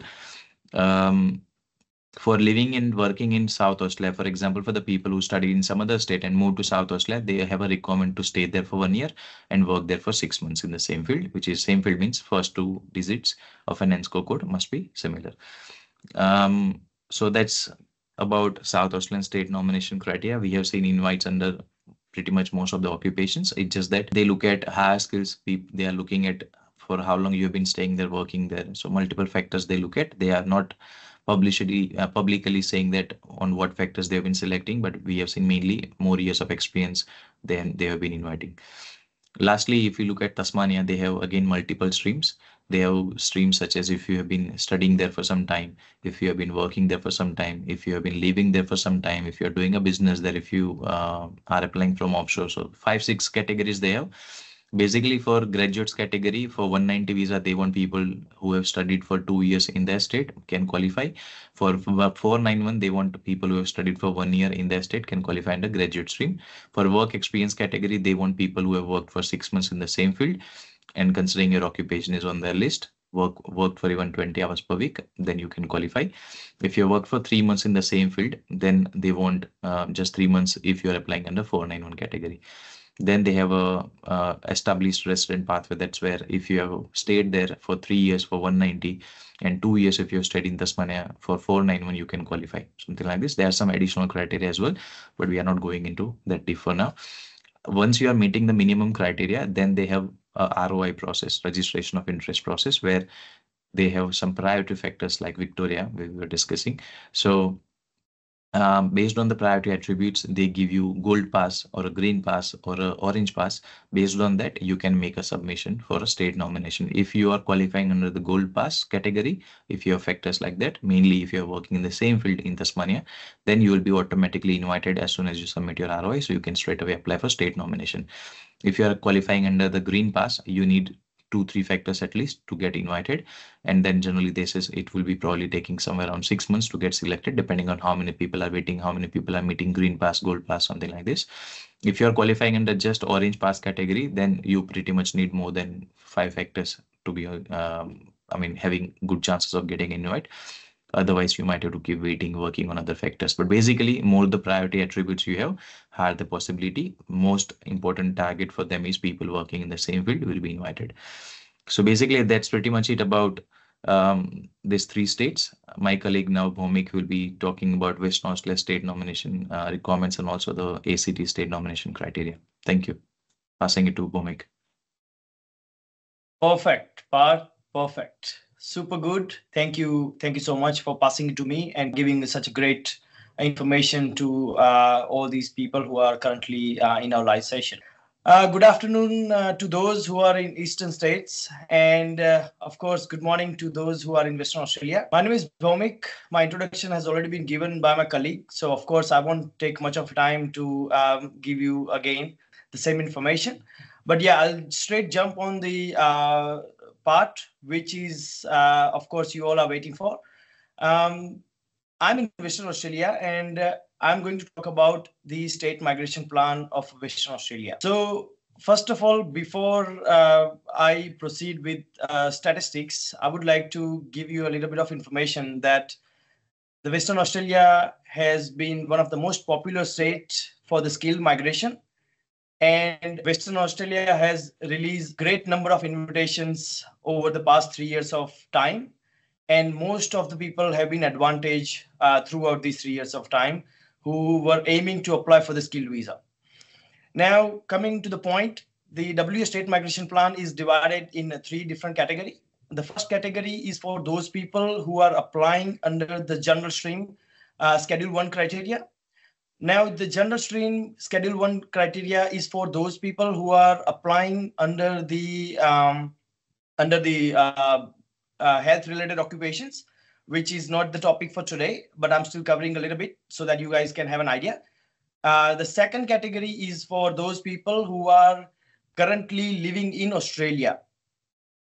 For living and working in South Australia, for example, for the people who study in some other state and move to South Australia, they have a requirement to stay there for 1 year and work there for 6 months in the same field, which is same field means first two digits of an ANZSCO code must be similar. So that's about South Australian state nomination criteria. We have seen invites under pretty much most of the occupations. It's just that they look at higher skills. They are looking at for how long you have been staying there, working there. So multiple factors they look at. They are not publicly saying that on what factors they have been selecting, but we have seen mainly more years of experience than they have been inviting. Lastly, if you look at Tasmania, they have again multiple streams. They have streams such as if you have been studying there for some time, if you have been working there for some time, if you have been living there for some time, if you're doing a business there, if you are applying from offshore. So 5-6 categories they have. Basically for graduates category, for 190 visa, they want people who have studied for 2 years in their state can qualify. For 491, they want people who have studied for 1 year in their state can qualify under graduate stream. For work experience category, they want people who have worked for 6 months in the same field, and considering your occupation is on their list, worked for even 20 hours per week, then you can qualify. If you work for 3 months in the same field, then they want just 3 months if you're applying under 491 category. Then they have a established resident pathway. That's where if you have stayed there for 3 years for 190 and 2 years if you have stayed in Tasmania for 491, you can qualify, something like this. There are some additional criteria as well, but we are not going into that deep for now. Once you are meeting the minimum criteria, then they have a ROI process, registration of interest process, where they have some priority factors like Victoria we were discussing. So based on the priority attributes, they give you gold pass or a green pass or a orange pass. Based on that, you can make a submission for a state nomination. If you are qualifying under the gold pass category, if you have factors like that, mainly if you're working in the same field in Tasmania, then you will be automatically invited as soon as you submit your ROI. So you can straight away apply for state nomination. If you are qualifying under the green pass, you need 2-3 factors at least to get invited, and then generally this is it will be probably taking somewhere around 6 months to get selected, depending on how many people are waiting, how many people are meeting green pass, gold pass, something like this. If you are qualifying under just orange pass category, then you pretty much need more than 5 factors to be having good chances of getting invited. Otherwise, you might have to keep waiting, working on other factors. But basically, more the priority attributes you have, higher the possibility. Most important target for them is people working in the same field will be invited. So basically, that's pretty much it about these 3 states. My colleague now, Bhaumik, will be talking about Western Australia state nomination requirements and also the ACT state nomination criteria. Thank you. Passing it to Bhaumik. Perfect, Parth. Perfect. Super good. Thank you. Thank you so much for passing it to me and giving such great information to all these people who are currently in our live session. Good afternoon to those who are in Eastern States, and of course, good morning to those who are in Western Australia. My name is Bhaumik. My introduction has already been given by my colleague, so of course, I won't take much of time to give you again the same information. But yeah, I'll straight jump on the part, which is, of course, you all are waiting for. I'm in Western Australia, and I'm going to talk about the state migration plan of Western Australia. So first of all, before I proceed with statistics, I would like to give you a little bit of information that the Western Australia has been one of the most popular states for the skilled migration. And Western Australia has released great number of invitations over the past 3 years of time. And most of the people have been advantaged throughout these 3 years of time, who were aiming to apply for the skilled visa. Now, coming to the point, the W state migration plan is divided in three different categories. The first category is for those people who are applying under the general stream Schedule 1 criteria. Now, the general stream Schedule 1 criteria is for those people who are applying under the health-related occupations, which is not the topic for today, but I'm still covering a little bit so that you guys can have an idea. The second category is for those people who are currently living in Australia,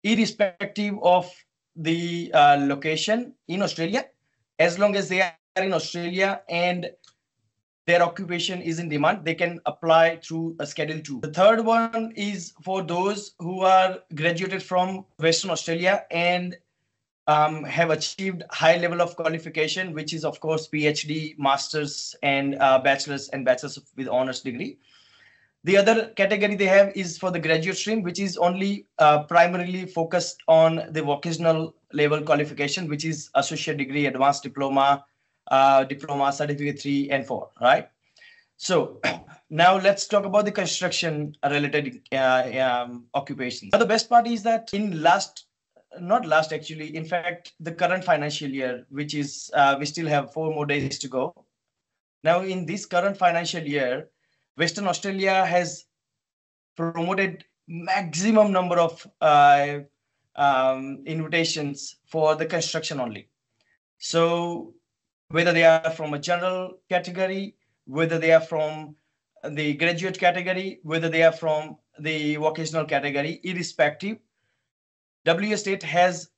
irrespective of the location in Australia, as long as they are in Australia and their occupation is in demand, they can apply through a Schedule 2. The third one is for those who are graduated from Western Australia and have achieved high level of qualification, which is, of course, PhD, Masters, and Bachelor's with Honours degree. The other category they have is for the graduate stream, which is only primarily focused on the vocational level qualification, which is Associate Degree, Advanced Diploma, Diploma, Certificate 3 and 4, right? So now let's talk about the construction-related occupations. Now, the best part is that in in fact, the current financial year, which is, we still have 4 more days to go. Now, in this current financial year, Western Australia has promoted maximum number of invitations for the construction only. So whether they are from a general category, whether they are from the graduate category, whether they are from the vocational category, irrespective, WA State has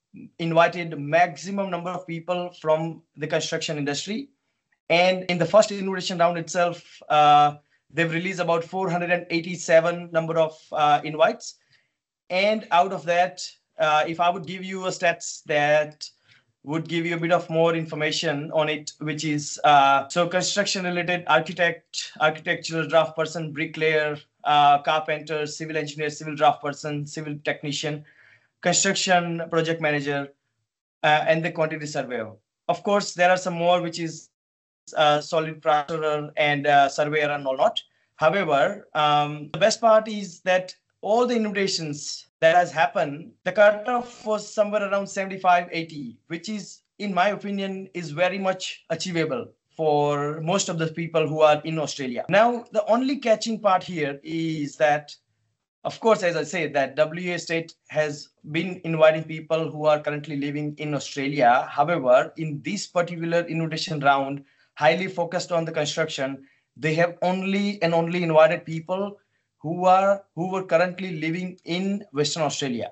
invited maximum number of people from the construction industry. And in the first invitation round itself, they've released about 487 number of invites. And out of that, if I would give you a stats that would give you a bit of more information on it, which is, so construction related architect, architectural draft person, bricklayer, carpenter, civil engineer, civil draft person, civil technician, construction project manager, and the quantity surveyor. Of course, there are some more, which is solid plasterer and surveyor and all that. However, the best part is that all the invitations that has happened, the cutoff was somewhere around 75-80, which is, in my opinion, is very much achievable for most of the people who are in Australia. Now, the only catching part here is that, of course, as I said, that WA State has been inviting people who are currently living in Australia. However, in this particular invitation round, highly focused on the construction, they have only invited people who were currently living in Western Australia.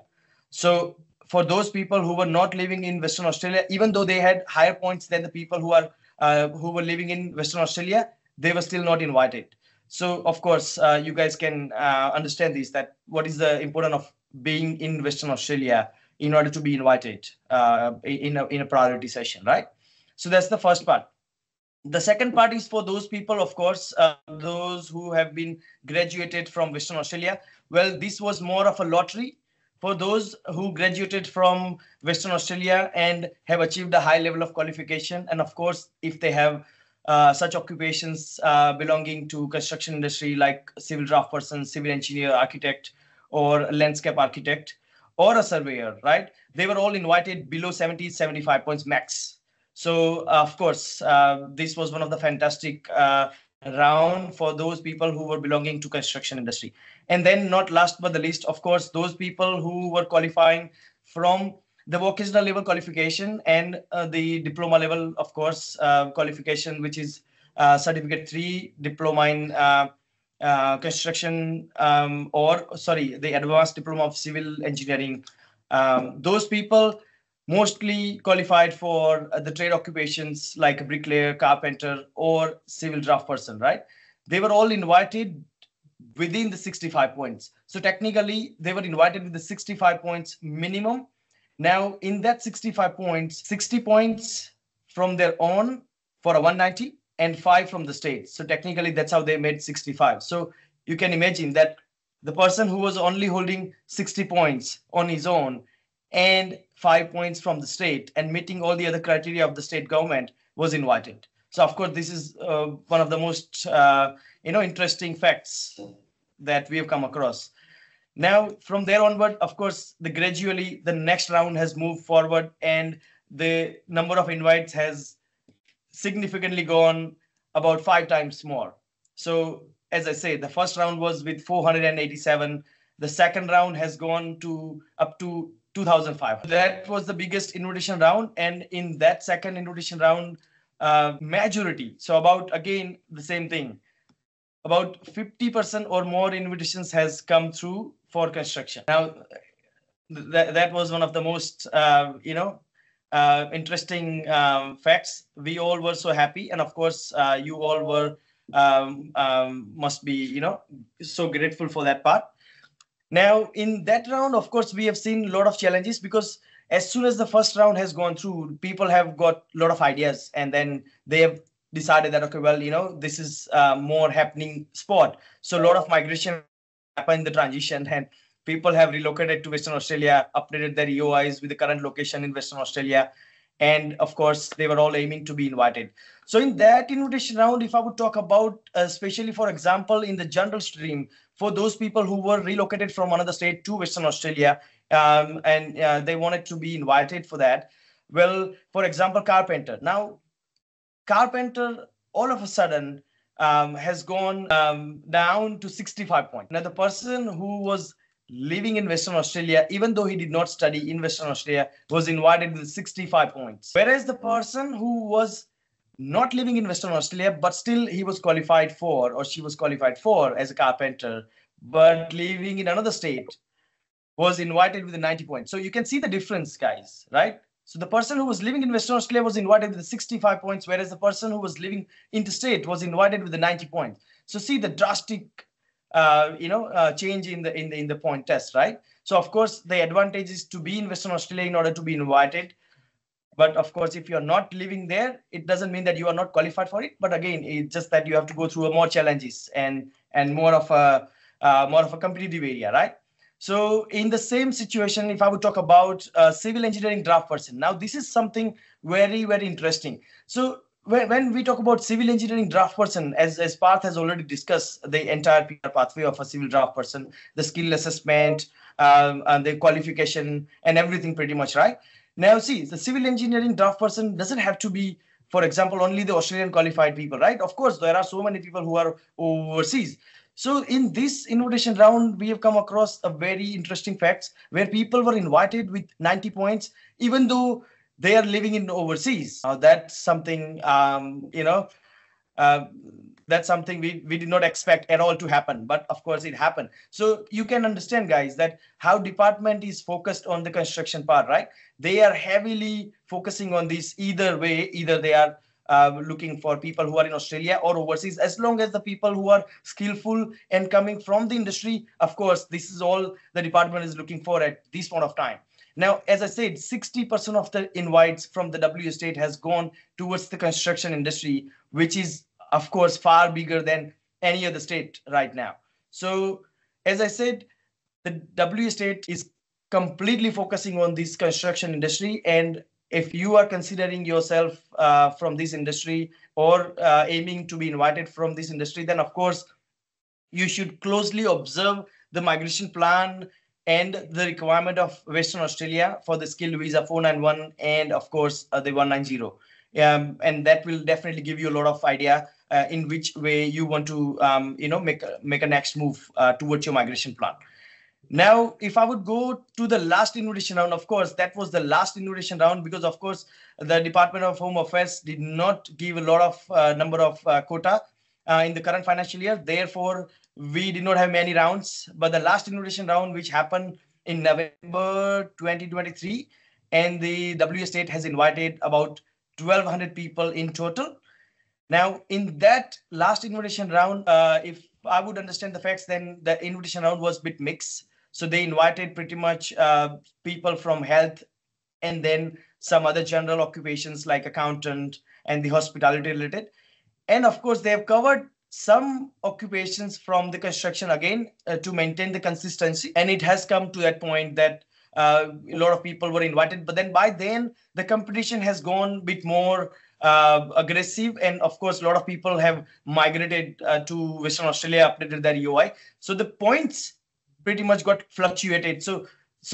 So for those people who were not living in Western Australia, even though they had higher points than the people who were living in Western Australia, they were still not invited. So, of course, you guys can understand this, that what is the importance of being in Western Australia in order to be invited in a priority session, right? So that's the first part. The second part is for those people, of course, those who have been graduated from Western Australia. Well, this was more of a lottery for those who graduated from Western Australia and have achieved a high level of qualification. And of course, if they have such occupations belonging to construction industry like civil draft person, civil engineer, architect, or landscape architect, or a surveyor, right? They were all invited below 70, 75 points max. So, of course, this was one of the fantastic round for those people who were belonging to construction industry. And then not last but the least, of course, those people who were qualifying from the vocational level qualification and the diploma level, of course, qualification, which is certificate 3 diploma in construction the advanced diploma of civil engineering. Those people mostly qualified for the trade occupations like a bricklayer, carpenter, or civil draft person, right? They were all invited within the 65 points. So technically, they were invited with the 65 points minimum. Now, in that 65 points, 60 points from their own for a 190 and 5 from the state. So technically, that's how they made 65. So you can imagine that the person who was only holding 60 points on his own and 5 points from the state and meeting all the other criteria of the state government was invited. So, of course, this is one of the most, interesting facts that we have come across. Now, from there onward, of course, gradually the next round has moved forward and the number of invites has significantly gone about 5 times more. So, as I say, the first round was with 487. The second round has gone to up to 2,500. That was the biggest invitation round. And in that second invitation round, majority, so about, again, the same thing, about 50% or more invitations has come through for construction. Now, that was one of the most, interesting facts. We all were so happy. And of course, you all were, must be, so grateful for that part. Now, in that round, of course, we have seen a lot of challenges because as soon as the first round has gone through, people have got a lot of ideas and then they have decided that, okay, well, this is a more happening spot. So a lot of migration happened in the transition and people have relocated to Western Australia, updated their EOIs with the current location in Western Australia. And of course, they were all aiming to be invited. So in that invitation round, if I would talk about, especially, for example, in the general stream, for those people who were relocated from another state to Western Australia, and they wanted to be invited for that. Well, for example, carpenter. Now, carpenter, all of a sudden, has gone down to 65 points. Now, the person who was living in Western Australia, even though he did not study in Western Australia, was invited with 65 points. Whereas the person who was not living in Western Australia, but still he was qualified for, or she was qualified for as a carpenter, but living in another state, was invited with 90 points. So you can see the difference, guys, right? So the person who was living in Western Australia was invited with 65 points, whereas the person who was living interstate was invited with 90 points. So see the drastic change in the point test, right? So of course the advantage is to be in Western Australia in order to be invited, but of course if you're not living there, it doesn't mean that you are not qualified for it. But again, it's just that you have to go through more challenges and more of a competitive area, right? So in the same situation, if I would talk about civil engineering draft person, now this is something very, very interesting. So when we talk about civil engineering draft person, as Parth has already discussed, the entire PR pathway of a civil draft person, the skill assessment, and the qualification and everything pretty much, right? Now see, the civil engineering draft person doesn't have to be, for example, only the Australian qualified people, right? Of course, there are so many people who are overseas. So in this invitation round, we have come across a very interesting facts where people were invited with 90 points, even though they are living in overseas. Now that's something, that's something we did not expect at all to happen, but of course it happened. So you can understand, guys, that how department is focused on the construction part, right? They are heavily focusing on this either way, either they are looking for people who are in Australia or overseas, as long as the people who are skillful and coming from the industry, of course, this is all the department is looking for at this point of time. Now, as I said, 60% of the invites from the W state has gone towards the construction industry, which is, of course, far bigger than any other state right now. So, as I said, the W state is completely focusing on this construction industry. And if you are considering yourself from this industry or aiming to be invited from this industry, then, of course, you should closely observe the migration plan and the requirement of Western Australia for the skilled visa 491 and, of course, the 190. and that will definitely give you a lot of idea in which way you want to make a next move towards your migration plan. Now, if I would go to the last invitation round, of course, that was the last invitation round because, of course, the Department of Home Affairs did not give a lot of number of quota in the current financial year. Therefore, we did not have many rounds. But the last invitation round, which happened in November 2023, and the WA state has invited about 1,200 people in total. Now, in that last invitation round, if I would understand the facts, then the invitation round was a bit mixed. So they invited pretty much people from health and then some other general occupations like accountant and the hospitality related. And of course, they have covered some occupations from the construction again to maintain the consistency. And it has come to that point that a lot of people were invited. But then by then, the competition has gone a bit more aggressive. And of course, a lot of people have migrated to Western Australia, updated their UI. So the points pretty much got fluctuated. So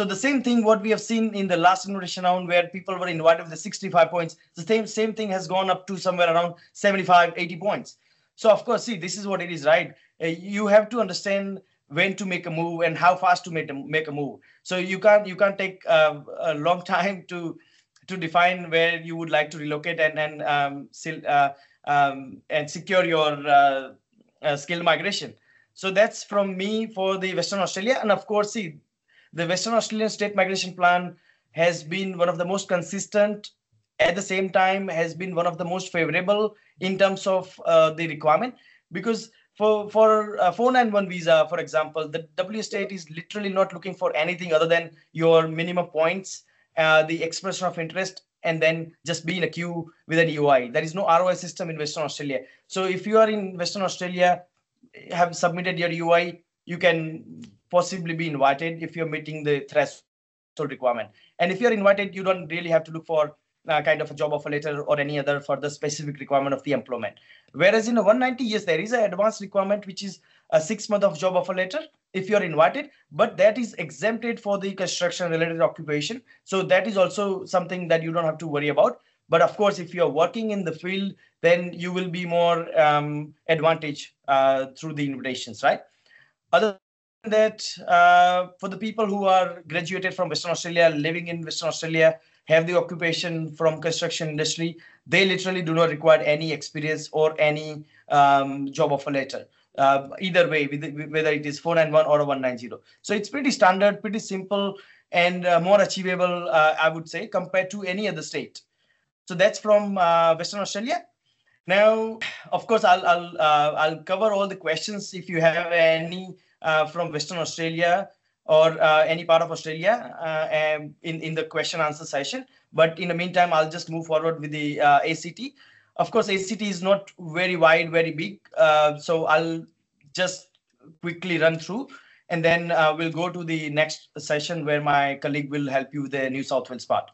the same thing what we have seen in the last invitation round where people were invited with the 65 points, the same thing has gone up to somewhere around 75, 80 points. So of course, see, this is what it is, right? You have to understand when to make a move and how fast to make a move. So you can't take a long time to define where you would like to relocate and secure your skilled migration. So that's from me for the Western Australia. And of course, see, the Western Australian State Migration Plan has been one of the most consistent, at the same time has been one of the most favorable in terms of the requirement. Because for 491 visa, for example, the WA state is literally not looking for anything other than your minimum points, the expression of interest, and then just be in a queue with an EOI. There is no ROI system in Western Australia. So if you are in Western Australia, have submitted your EOI, you can possibly be invited if you're meeting the threshold requirement. And if you're invited, you don't really have to look for kind of a job offer letter or any other for the specific requirement of the employment. Whereas in a 190, yes, there is an advanced requirement, which is a 6 month of job offer letter if you're invited, but that is exempted for the construction related occupation. So that is also something that you don't have to worry about. But of course, if you're working in the field, then you will be more advantaged through the invitations, right? Other than that, for the people who are graduated from Western Australia, living in Western Australia, have the occupation from construction industry, they literally do not require any experience or any job offer letter. Either way, whether it is 491 or 190. So it's pretty standard, pretty simple, and more achievable, I would say, compared to any other state. So that's from Western Australia. Now, of course, I'll cover all the questions if you have any from Western Australia or any part of Australia in the question answer session. But in the meantime, I'll just move forward with the ACT. Of course, ACT is not very wide, very big. So I'll just quickly run through and then we'll go to the next session where my colleague will help you with the New South Wales part.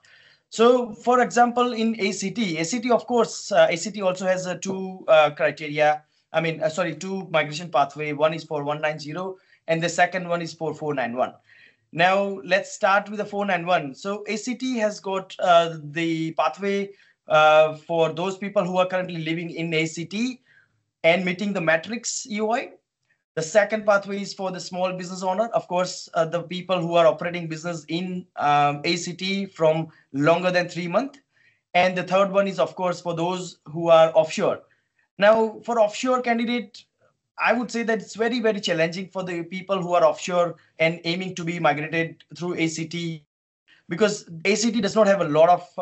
So for example, in ACT, of course, ACT also has two criteria. I mean, sorry, two migration pathway. One is for 190 and the second one is for 491. Now let's start with the 491. So ACT has got the pathway for those people who are currently living in ACT and meeting the matrix EOI. The second pathway is for the small business owner. Of course, the people who are operating business in ACT from longer than 3 months. And the third one is, of course, for those who are offshore. Now, for offshore candidate, I would say that it's very, very challenging for the people who are offshore and aiming to be migrated through ACT, because ACT does not have a lot of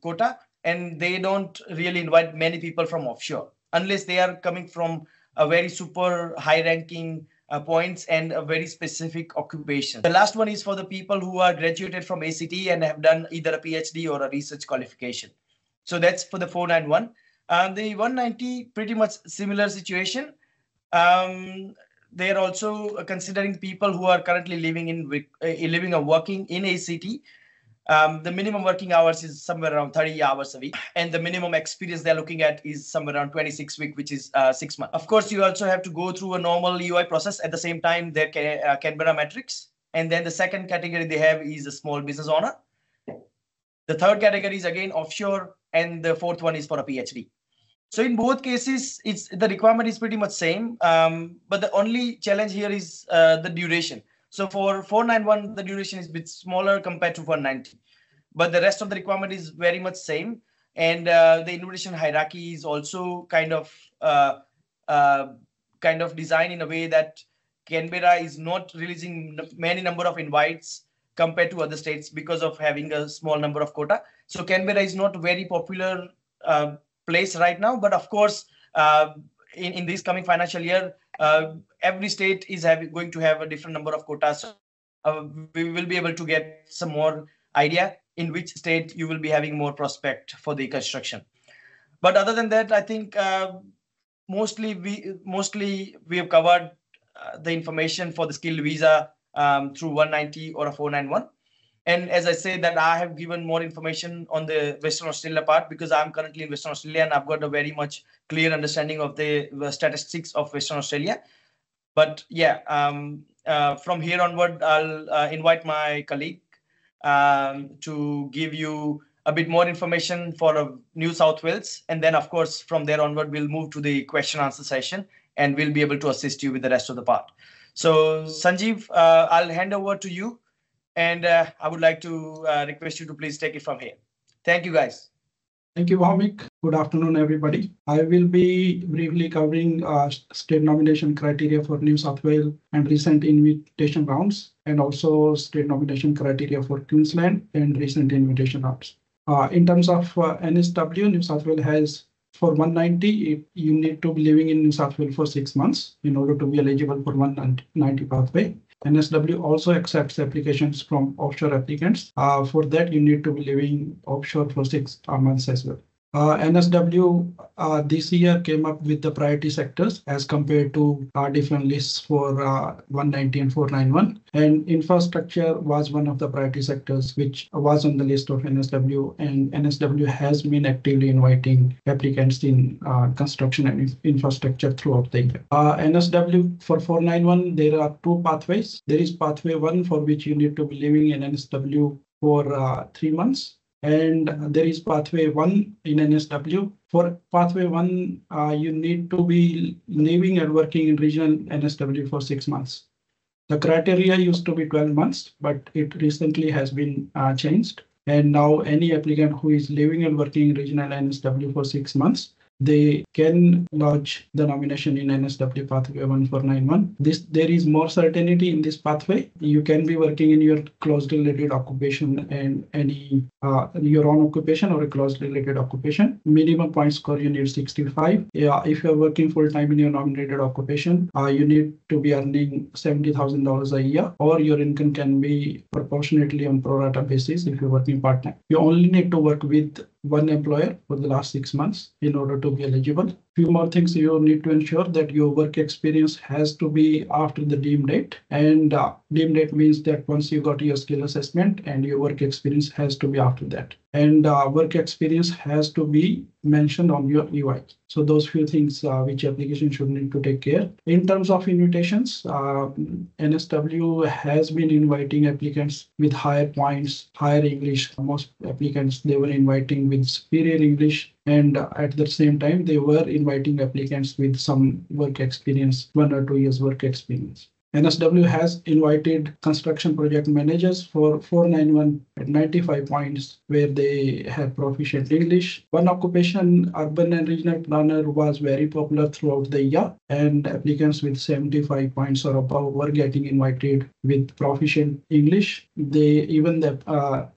quota and they don't really invite many people from offshore unless they are coming from a very super high ranking points and a very specific occupation. The last one is for the people who are graduated from ACT and have done either a PhD or a research qualification. So that's for the 491. The 190, pretty much similar situation. They're also considering people who are currently living or working in ACT. The minimum working hours is somewhere around 30 hours a week. And the minimum experience they're looking at is somewhere around 26 weeks, which is 6 months. Of course, you also have to go through a normal EOI process. At the same time, there Canberra matrix. And then the second category they have is a small business owner. The third category is again offshore. and the fourth one is for a PhD. So in both cases, it's the requirement is pretty much same, but the only challenge here is the duration. So for 491, the duration is a bit smaller compared to 490, but the rest of the requirement is very much same. And the invitation hierarchy is also kind of designed in a way that Canberra is not releasing many number of invites compared to other states because of having a small number of quota. So Canberra is not a very popular place right now, but of course, in this coming financial year, every state is going to have a different number of quotas. So, we will be able to get some more idea in which state you will be having more prospect for the construction. But other than that, I think mostly we have covered the information for the skilled visa through 190 or a 491. And as I say that I have given more information on the Western Australia part because I'm currently in Western Australia and I've got a very much clear understanding of the statistics of Western Australia. But yeah, from here onward, I'll invite my colleague to give you a bit more information for New South Wales. And then, of course, from there onward, we'll move to the question answer session and we'll be able to assist you with the rest of the part. So Sanjeev, I'll hand over to you. And I would like to request you to please take it from here. Thank you, guys. Thank you, Bhaumik. Good afternoon, everybody. I will be briefly covering state nomination criteria for New South Wales and recent invitation rounds, and also state nomination criteria for Queensland and recent invitation rounds. In terms of NSW, New South Wales has, for 190, you need to be living in New South Wales for 6 months in order to be eligible for 190 pathway. NSW also accepts applications from offshore applicants. For that, you need to be living offshore for 6 months as well. NSW this year came up with the priority sectors as compared to different lists for 190 and 491. And infrastructure was one of the priority sectors which was on the list of NSW, and NSW has been actively inviting applicants in construction and infrastructure throughout the year. NSW for 491, there are two pathways. There is pathway one for which you need to be living in NSW for 3 months. And there is pathway one in NSW. For pathway one, you need to be living and working in regional NSW for 6 months. The criteria used to be 12 months, but it recently has been changed. And now any applicant who is living and working in regional NSW for 6 months, they can lodge the nomination in NSW pathway 1491. There is more certainty in this pathway. You can be working in your closely related occupation and any your own occupation or a closely related occupation. Minimum point score you need 65. Yeah, if you are working full time in your nominated occupation, you need to be earning $70,000 a year, or your income can be proportionately on pro rata basis if you're working part time. You only need to work with one employer for the last 6 months in order to be eligible. Few more things you need to ensure that your work experience has to be after the deemed date. And deemed date means that once you got your skill assessment, and your work experience has to be after that. And work experience has to be mentioned on your EY. So those few things which application should need to take care. In terms of invitations, NSW has been inviting applicants with higher points, higher English. Most applicants, they were inviting with superior English. And at the same time, they were inviting applicants with some work experience, 1 or 2 years work experience. NSW has invited construction project managers for 491 at 95 points where they have proficient English. One occupation, urban and regional planner, was very popular throughout the year, and applicants with 75 points or above were getting invited with proficient English. Even the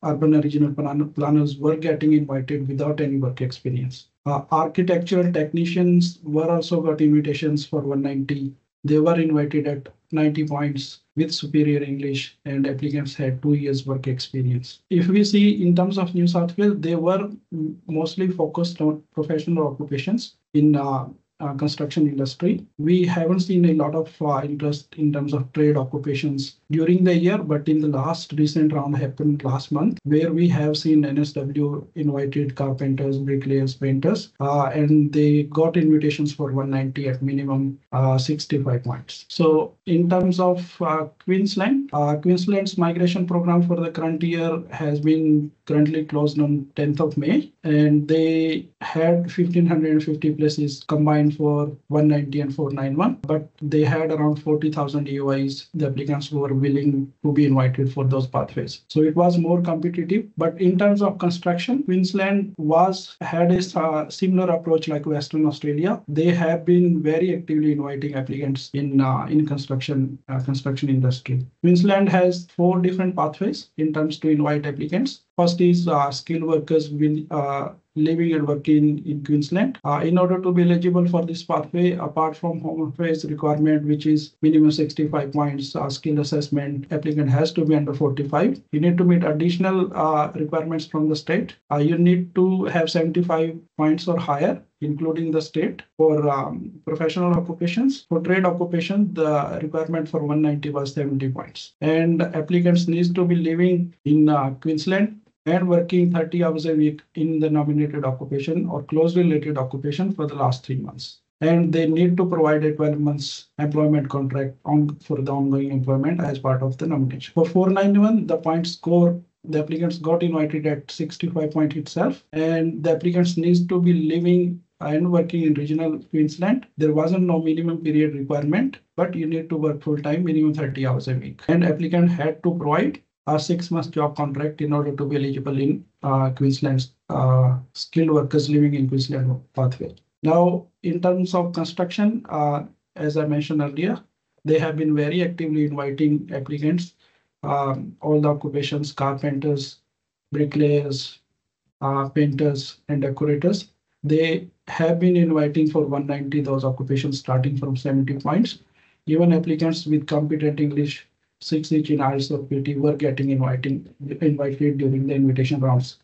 urban and regional planners were getting invited without any work experience. Architectural technicians were also got invitations for 190. They were invited at 90 points with superior English, and applicants had 2 years work experience. If we see in terms of New South Wales, they were mostly focused on professional occupations in construction industry. We haven't seen a lot of interest in terms of trade occupations during the year, but in the last recent round happened last month, where we have seen NSW invited carpenters, bricklayers, painters, and they got invitations for 190 at minimum 65 points. So in terms of Queensland, Queensland's migration program for the current year has been currently closed on 10th of May, and they had 1,550 places combined for 190 and 491, but they had around 40,000 EOIs, the applicants who were willing to be invited for those pathways. So it was more competitive. But in terms of construction, Queensland had a similar approach like Western Australia. They have been very actively inviting applicants in construction industry. Queensland has 4 different pathways in terms to invite applicants. First is skilled workers will living and working in Queensland. In order to be eligible for this pathway, apart from Home Affairs requirement, which is minimum 65 points skill assessment, applicant has to be under 45. You need to meet additional requirements from the state. You need to have 75 points or higher, including the state, for professional occupations. For trade occupation, the requirement for 190 was 70 points. And applicants needs to be living in Queensland and working 30 hours a week in the nominated occupation or closely related occupation for the last 3 months. And they need to provide a 12-month employment contract for the ongoing employment as part of the nomination. For 491, the point score, the applicants got invited at 65 points itself, and the applicants needs to be living and working in regional Queensland. There wasn't no minimum period requirement, but you need to work full-time, minimum 30 hours a week. And applicant had to provide a 6-month job contract in order to be eligible in Queensland's skilled workers living in Queensland pathway. Now, in terms of construction, as I mentioned earlier, they have been very actively inviting applicants, all the occupations, carpenters, bricklayers, painters, and decorators. They have been inviting for 190 those occupations starting from 70 points. Even applicants with competent English 6 each in IELTS or PTE were getting invited during the invitation rounds.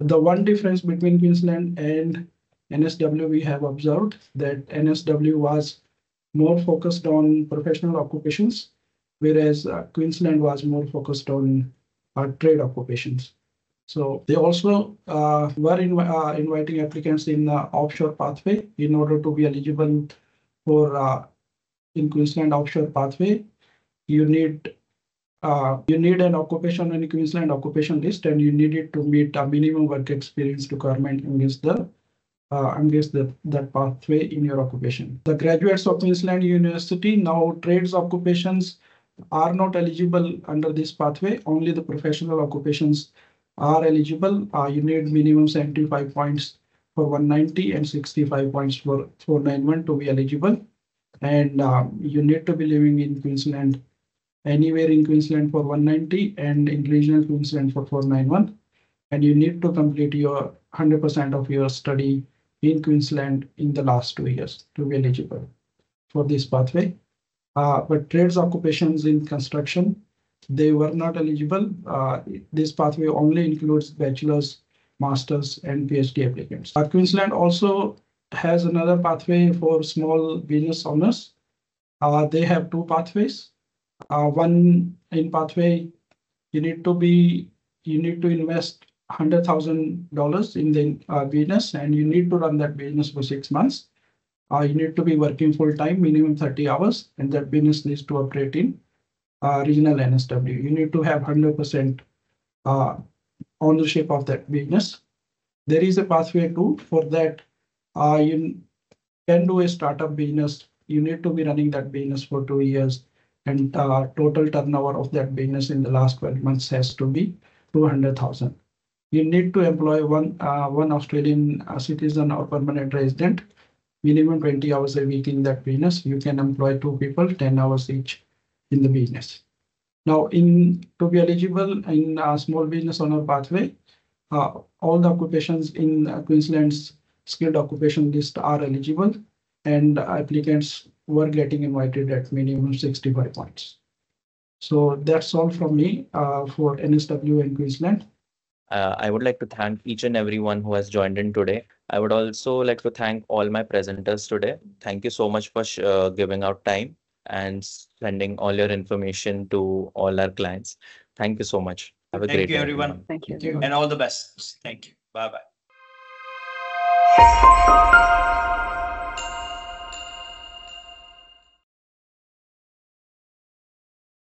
The one difference between Queensland and NSW, we have observed that NSW was more focused on professional occupations, whereas Queensland was more focused on trade occupations. So they also were inviting applicants in the offshore pathway. In order to be eligible for in Queensland offshore pathway, you need an occupation on the Queensland occupation list, and you need it to meet a minimum work experience requirement against that pathway in your occupation. The graduates of Queensland University, now trades occupations are not eligible under this pathway. Only the professional occupations are eligible. You need minimum 75 points for 190 and 65 points for 491 to be eligible. And you need to be living in Queensland, anywhere in Queensland for 190 and in regional Queensland for 491. And you need to complete your 100% of your study in Queensland in the last 2 years to be eligible for this pathway. But trades occupations in construction, they were not eligible. This pathway only includes bachelor's, master's, and PhD applicants. Queensland also has another pathway for small business owners. They have 2 pathways. One in pathway, you need to invest $100,000 in the business, and you need to run that business for 6 months. You need to be working full-time, minimum 30 hours, and that business needs to operate in regional NSW. You need to have 100% ownership of that business. There is a pathway too for that. You can do a startup business. You need to be running that business for 2 years, and total turnover of that business in the last 12 months has to be 200,000. You need to employ one Australian citizen or permanent resident, minimum 20 hours a week in that business. You can employ 2 people, 10 hours each in the business. Now, to be eligible in small business owner pathway, all the occupations in Queensland's skilled occupation list are eligible, and applicants were getting invited at minimum 65 points. So that's all from me for NSW and Queensland. I would like to thank each and everyone who has joined in today. I would also like to thank all my presenters today. Thank you so much for giving out time and sending all your information to all our clients. Thank you so much. Have a great day. Thank you, everyone. Thank you. And all the best. Thank you. Bye-bye.